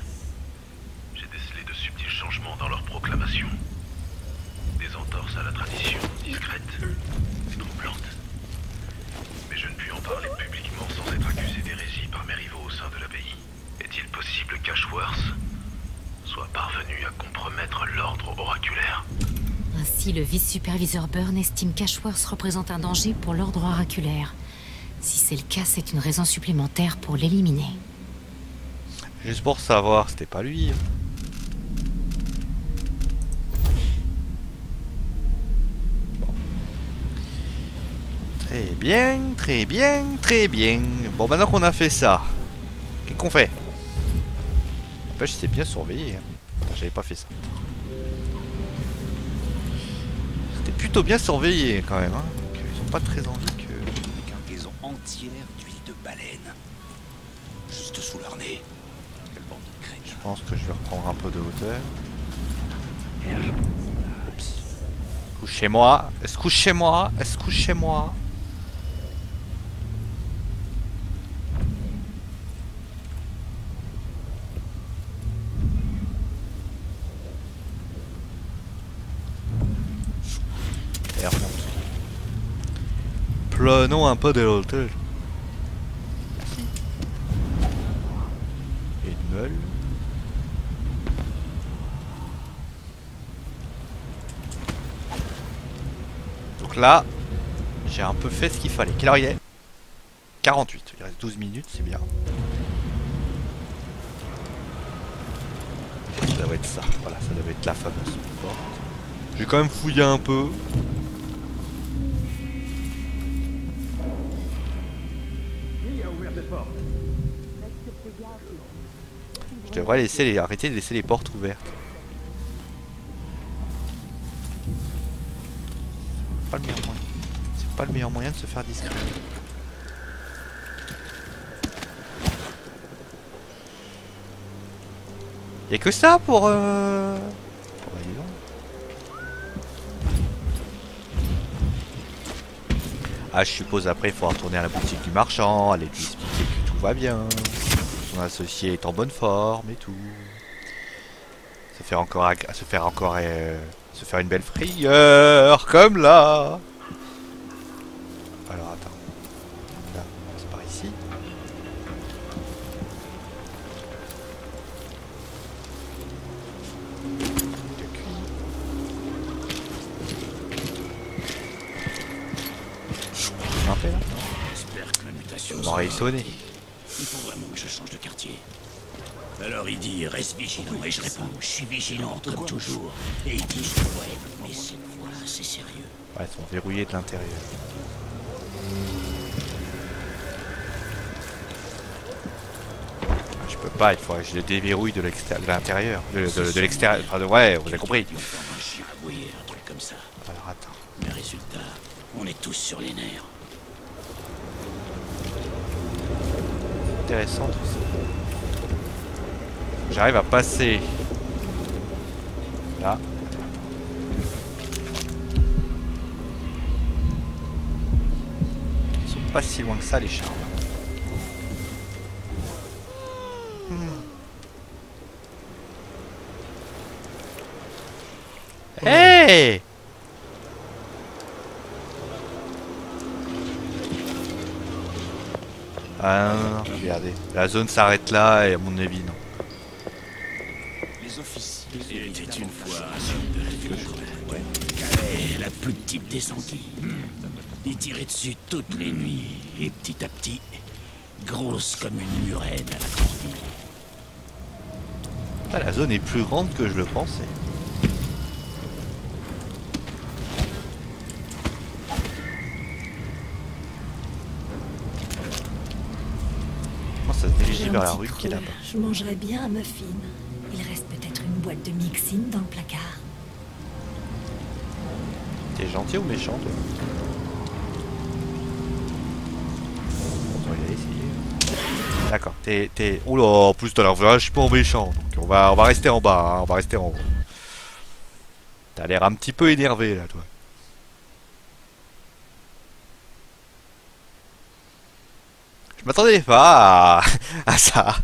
J'ai décelé de subtils changements dans leurs proclamations. Des entorses à la tradition, discrètes et troublantes. Mais je ne puis en parler publiquement sans être accusé d'hérésie par mes rivaux au sein de l'abbaye. Est-il possible qu'Ashworth soit parvenu à compromettre l'ordre oraculaire? Ainsi, le vice-superviseur Byrne estime qu'Ashworth représente un danger pour l'ordre oraculaire. Si c'est le cas, c'est une raison supplémentaire pour l'éliminer. Juste pour savoir, c'était pas lui. Très bien, très bien, très bien. Bon, maintenant qu'on a fait ça, qu'est-ce qu'on fait? N'empêche, c'est bien surveillé. J'avais pas fait ça. C'était plutôt bien surveillé quand même. Hein. Donc, ils ont pas très envie que. Des cargaisons entières d'huile de baleine. Juste sous leur nez. Quelle bande de crêpes. Je pense que je vais reprendre un peu de hauteur. Oups. Couchez-moi. Est-ce couchez-moi? Est-ce couchez-moi? Prenons un peu de hauteur. Et une meule. Donc là, j'ai un peu fait ce qu'il fallait. Quelle heure il est? 48. Il reste 12 minutes, c'est bien. Ça doit être ça. Voilà, ça doit être la fameuse porte. J'ai quand même fouillé un peu. Je devrais arrêter de laisser les portes ouvertes. C'est pas le meilleur moyen. C'est pas le meilleur moyen de se faire discret. Y'a que ça pour bah, dis donc. Ah, je suppose après il faudra retourner à la boutique du marchand, aller lui expliquer que tout va bien. Associé est en bonne forme et tout. Se faire une belle frayeur comme là. Alors attends. Là, c'est par ici. J'espère que la mutation sera étonnée. Il faut vraiment que je change de quartier. Alors il dit, reste vigilant, et je réponds, je suis vigilant comme toujours. Et il dit, je te vois, mais cette fois, c'est sérieux. Ouais, ils sont verrouillés de l'intérieur. Je peux pas, il faut que je les déverrouille de l'intérieur. De l'extérieur, enfin, ouais, vous avez compris. Alors attends. Mais résultat, on est tous sur les nerfs. Intéressant tout ça. J'arrive à passer là. pas si loin que ça, les charmes. Hey! Ah non, non, non, regardez. La zone s'arrête là et à mon avis, non. Les officiers. Il était une fois un homme de la ville. Ouais. La plus petite des anguilles. Il tirait dessus toutes les nuits et petit à petit, grosse comme une murène à la corvée. Ah, la zone est plus grande que je le pensais. Vers la rue qui est là-bas. Je mangerai bien un muffin. Il reste peut-être une boîte de mixine dans le placard. T'es gentil ou méchant, toi? D'accord. T'es... Oula, en plus tout à l'heure, je suis pas méchant. Donc on va rester en bas, hein. On va rester en haut. T'as l'air un petit peu énervé, là, toi. Je m'attendais pas à ça.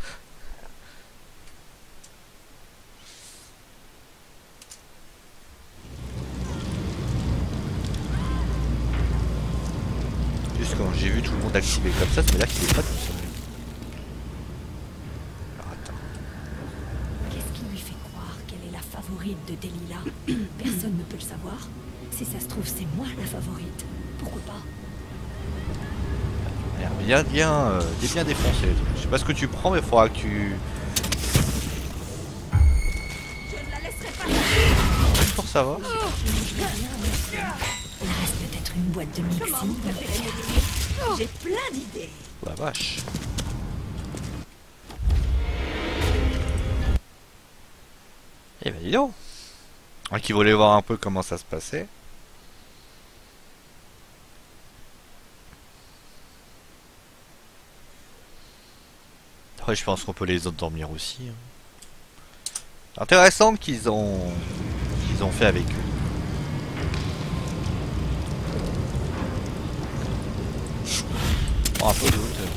Juste quand j'ai vu tout le monde activé comme ça, c'est là qu'il est pas tout seul. Alors attends. Qu'est-ce qui lui fait croire qu'elle est la favorite de Delilah? Personne ne peut le savoir. Si ça se trouve, c'est moi la favorite. Pourquoi pas? Bien défoncé. Je sais pas ce que tu prends, mais il faudra que tu... Juste pour savoir. Il reste peut-être une boîte de mixine. J'ai plein d'idées. La vache. Eh ben dis donc. Moi qui voulais voir un peu comment ça se passait. Après, je pense qu'on peut les endormir aussi. Intéressant qu'ils ont fait avec eux. Oh, un peu de hauteur.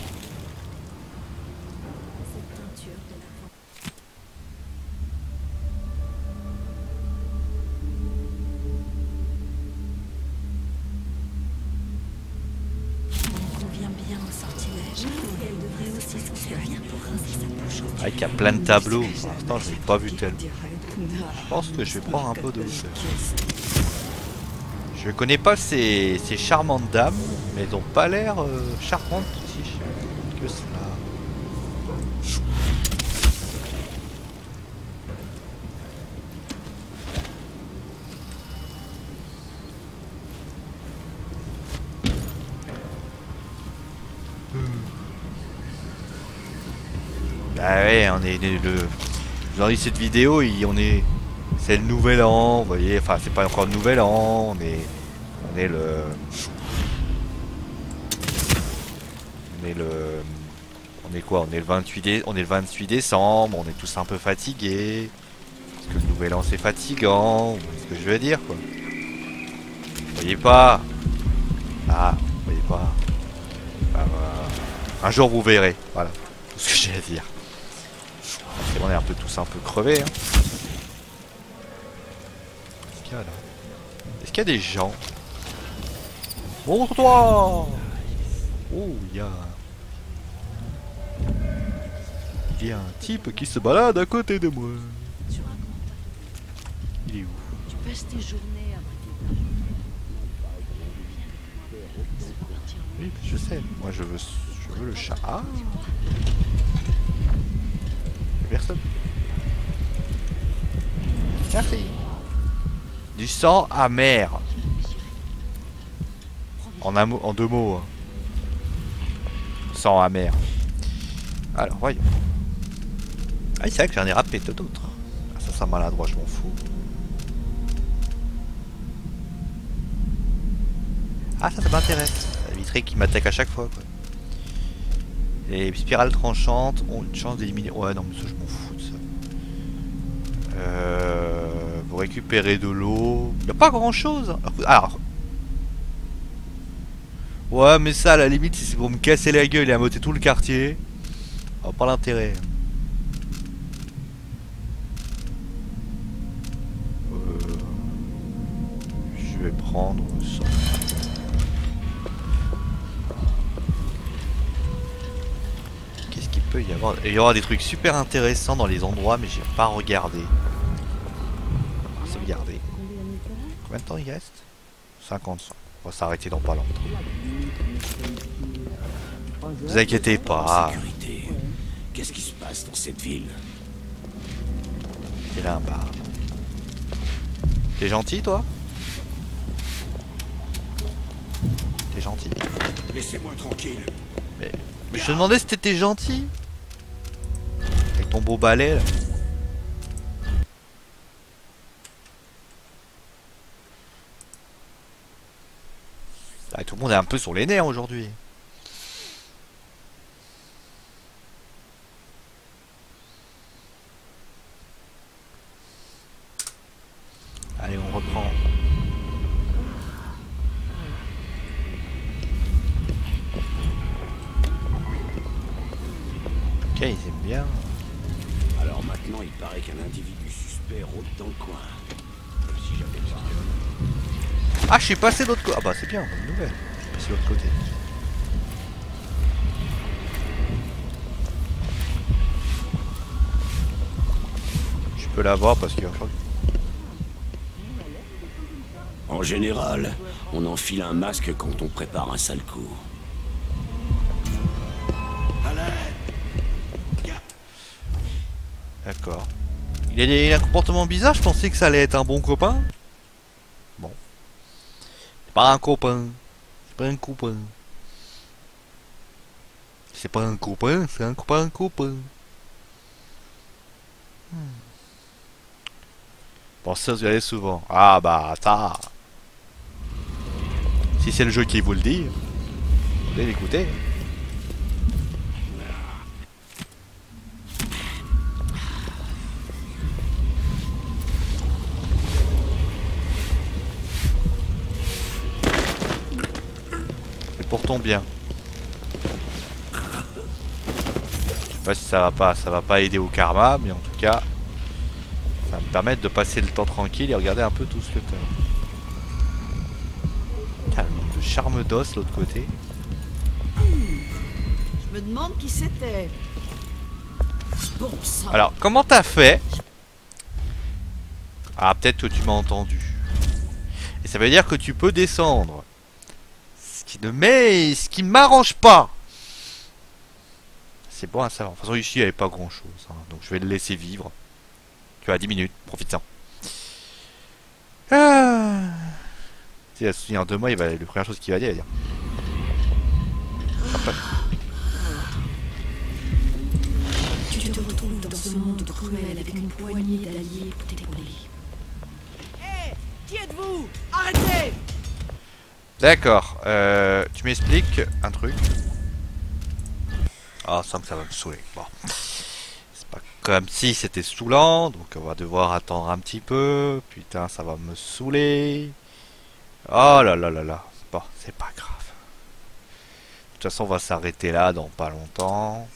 Avec ah, plein de tableaux, pour l'instant je n'ai pas vu tel. Je pense que je vais prendre un peu de hauteur. Je connais pas ces charmantes dames, mais elles n'ont pas l'air charmantes si que cela. Ah ouais, on est dans cette vidéo, c'est le nouvel an, vous voyez, enfin c'est pas encore le nouvel an, on est le 28 décembre, on est tous un peu fatigués. Est-ce que le nouvel an c'est fatigant? C'est ce que je veux dire, quoi. Vous voyez pas? Ah, vous voyez pas? Ah, bah, un jour vous verrez, voilà, tout ce que j'ai à dire. On est tous un peu crevés. Hein. Est-ce qu'il y a des gens? Montre-toi! Oh, il y a un type qui se balade à côté de moi. Il est où? Tu passes tes journées à... Oui, je sais. Moi, je veux le chat. Ah. Personne. Merci. Du sang amer. En deux mots. Sang amer. Alors, voyons. Ah, c'est vrai que j'en ai rappelé tout d'autres. Ah, ça sent maladroit, je m'en fous. Ah, ça m'intéresse. La vitrée qui m'attaque à chaque fois, quoi. Les spirales tranchantes ont une chance d'éliminer... Ouais non mais ça je m'en fous de ça. Vous récupérez de l'eau... Y'a pas grand chose. Alors... Ouais, mais ça, à la limite, si c'est pour me casser la gueule et amoter tout le quartier, pas l'intérêt. Je vais prendre ça. Qu'est-ce qu'il peut y avoir? Il y aura des trucs super intéressants dans les endroits, mais j'ai pas regardé. Sauvegarder. Combien de temps il reste? 55. On va s'arrêter dans pas longtemps. Vous inquiétez pas. Qu'est-ce qui se passe dans cette ville? Il y a un bar. T'es gentil, toi? T'es gentil. Laissez-moi tranquille. Mais je te demandais si t'étais gentil. Avec ton beau balai là. Ah, tout le monde est un peu sur les nerfs aujourd'hui. Allez, on reprend. Ok, ils aiment bien. Alors maintenant, il paraît qu'un individu suspect rôde dans le coin. Comme si j'avais besoin. Ah, je suis passé de l'autre côté. Ah bah c'est bien, bonne nouvelle. Je suis passé de l'autre côté. Je peux l'avoir parce que... En général, on enfile un masque quand on prépare un sale coup. D'accord. Il a un comportement bizarre, je pensais que ça allait être un bon copain. Pas un copain, c'est pas un copain. C'est pas un copain, c'est un copain, copain. Pensez à se regarder souvent. Ah bah ça. Si c'est le jeu qui vous le dit, vous allez l'écouter. Pour ton bien. Je sais pas si ça va pas aider au karma, mais en tout cas, ça va me permettre de passer le temps tranquille et regarder un peu tout ce que t'as. Calme, le charme d'os l'autre côté. Je me demande qui c'était. Bon sang. Alors, comment t'as fait? Ah, peut-être que tu m'as entendu. Et ça veut dire que tu peux descendre. Mais ce qui m'arrange pas, c'est bon à savoir. De toute façon, ici il n'y avait pas grand chose, hein, donc je vais le laisser vivre. Tu as 10 minutes, profite-en. Ah. Si il va se souvenir de moi, il va, la première chose qu'il va dire, il va dire. Après. Tu te retrouves dans ce monde cruel avec une poignée d'alliés pour t'épauler. Hé, qui êtes-vous? Arrêtez! D'accord, tu m'expliques un truc. Ah, ça me va me saouler. Bon, c'est pas comme si c'était saoulant, donc on va devoir attendre un petit peu. Putain, ça va me saouler. Oh là là là là. Bon, c'est pas grave. De toute façon, on va s'arrêter là dans pas longtemps.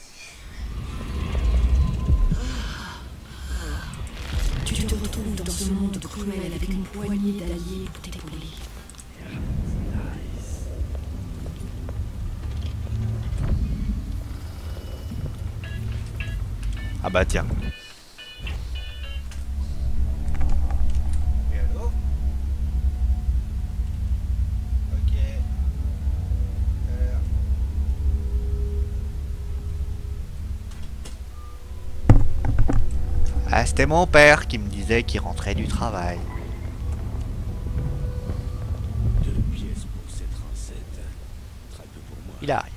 Tu te retrouves dans ce monde cruel avec une poignée d'alliés pour t'épauler. Ah bah tiens. Et allô? Ok. Ah, c'était mon père qui me disait qu'il rentrait du travail. 2 pièces pour cette rincette. Très peu pour moi. Il arrive.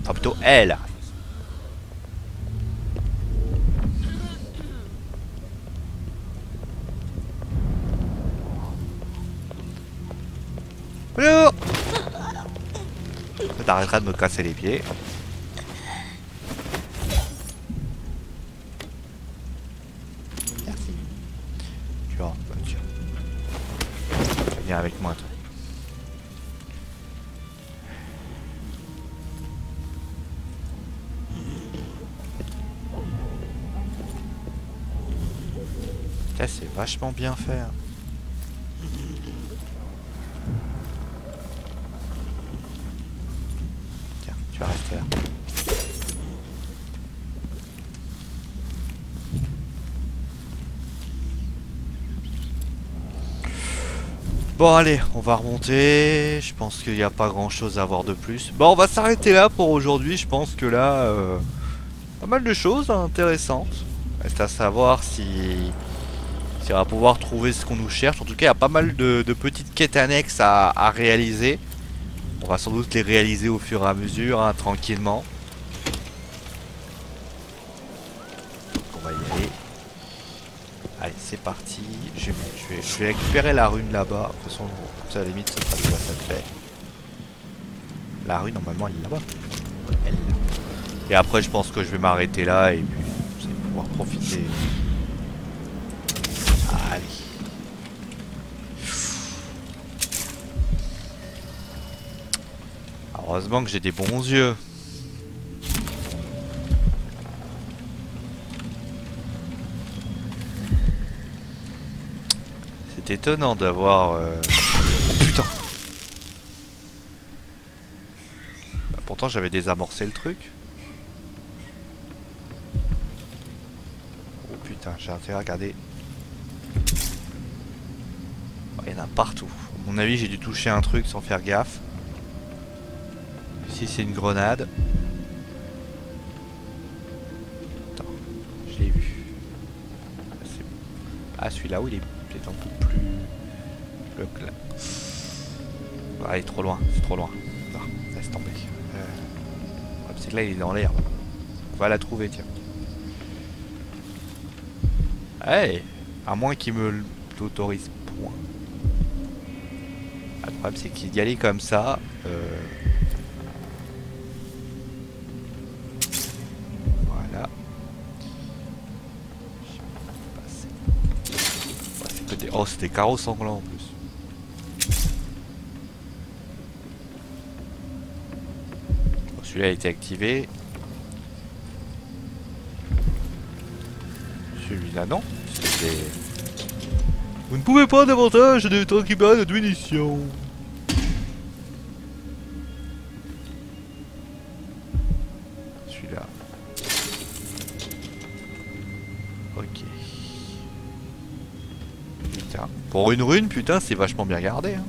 Enfin plutôt elle arrive. T'arrêteras de me casser les pieds. Merci. Tu rentres, tu viens avec moi toi. vachement bien faire. Tiens, tu vas rester là. Bon allez, on va remonter, je pense qu'il n'y a pas grand chose à voir de plus. Bon, on va s'arrêter là pour aujourd'hui, je pense que là, pas mal de choses intéressantes. Reste à savoir si on va pouvoir trouver ce qu'on nous cherche. En tout cas, il y a pas mal de petites quêtes annexes à réaliser. On va sans doute les réaliser au fur et à mesure, hein, tranquillement. On va y aller. Allez, c'est parti. Je vais récupérer la rune là-bas. De toute façon, à la limite, ça sera déjà ça de fait. La rune, normalement, elle est là-bas. Elle est là. Et après, je pense que je vais m'arrêter là et puis je vais pouvoir profiter. Allez. Heureusement que j'ai des bons yeux. C'est étonnant d'avoir... Oh putain! Bah, pourtant j'avais désamorcé le truc. Oh putain, j'ai intérêt à regarder. Oh, il y en a partout. A mon avis j'ai dû toucher un truc sans faire gaffe. Ici c'est une grenade. Attends, je l'ai vu. Ah celui-là, où il est peut-être un peu plus... là. Ah, il est trop loin, c'est trop loin. Non, laisse tomber. C'est que là il est dans l'air. On va la trouver, tiens. Hey, à moins qu'il me l'autorise point. Ah, le problème c'est qu'il y allait comme ça. Voilà. Oh, c'était carreau sanglant en plus. Oh, celui-là a été activé. Celui-là non. Vous ne pouvez pas davantage de tranquillement de munitions. Celui-là. Ok. Putain. Pour une rune, putain, c'est vachement bien gardé. Hein.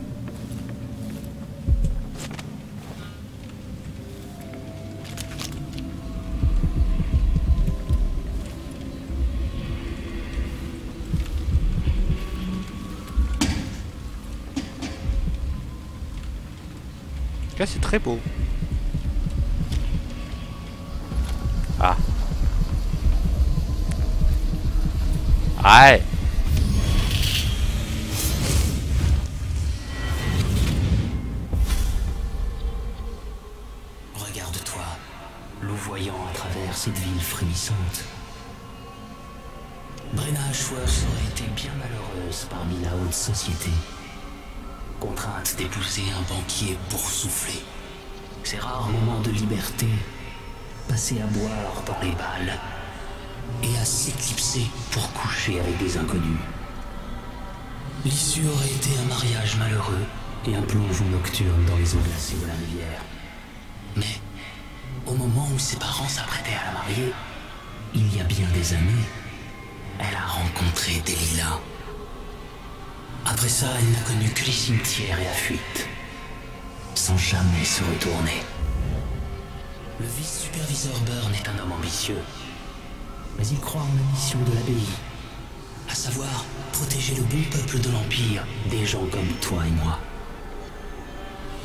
En tout cas, c'est très beau. Ah. Aïe. Regarde-toi, louvoyant à travers cette ville frémissante. Brenna Ashworth aurait été bien malheureuse parmi la haute société. Contrainte d'épouser un banquier boursouflé. Ses rares moments de liberté, passés à boire dans les balles et à s'éclipser pour coucher avec des inconnus. L'issue aurait été un mariage malheureux et un plongeon nocturne dans les eaux glacées de la rivière. Mais, au moment où ses parents s'apprêtaient à la marier, il y a bien des années, elle a rencontré Delilah. Après ça, elle n'a connu que les cimetières et la fuite, sans jamais se retourner. Le vice-superviseur Byrne est un homme ambitieux, mais il croit en la mission de l'abbaye, à savoir protéger le bon peuple de l'Empire, des gens comme toi et moi.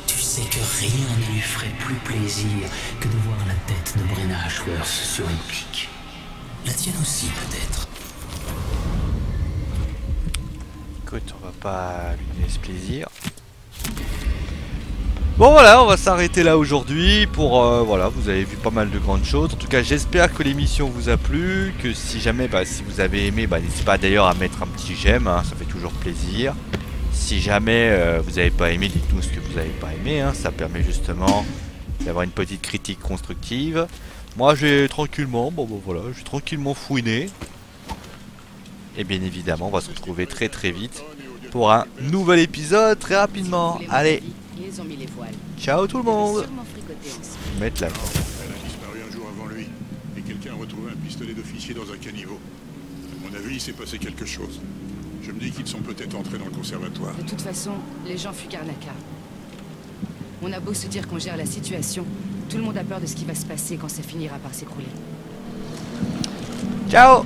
Tu sais que rien ne lui ferait plus plaisir que de voir la tête de Brenna Ashworth sur une pique. La tienne aussi, peut-être. Écoute, on va pas lui laisser plaisir. Bon voilà, on va s'arrêter là aujourd'hui pour voilà, vous avez vu pas mal de grandes choses. En tout cas, j'espère que l'émission vous a plu, que si jamais si vous avez aimé, n'hésitez pas d'ailleurs à mettre un petit j'aime, hein, ça fait toujours plaisir. Si jamais vous n'avez pas aimé, dites-nous ce que vous n'avez pas aimé, hein, ça permet justement d'avoir une petite critique constructive. Moi, j'ai tranquillement fouiné. Et bien évidemment, on va se retrouver très très vite pour un nouvel épisode très rapidement. Allez, ciao tout le monde. Mettre la main. Elle a disparu un jour avant lui et quelqu'un a retrouvé un pistolet d'officier dans un caniveau. À mon avis, il s'est passé quelque chose. Je me dis qu'ils sont peut-être entrés dans le conservatoire. De toute façon, les gens fuient Karnaca. On a beau se dire qu'on gère la situation, tout le monde a peur de ce qui va se passer quand ça finira par s'écrouler. Ciao!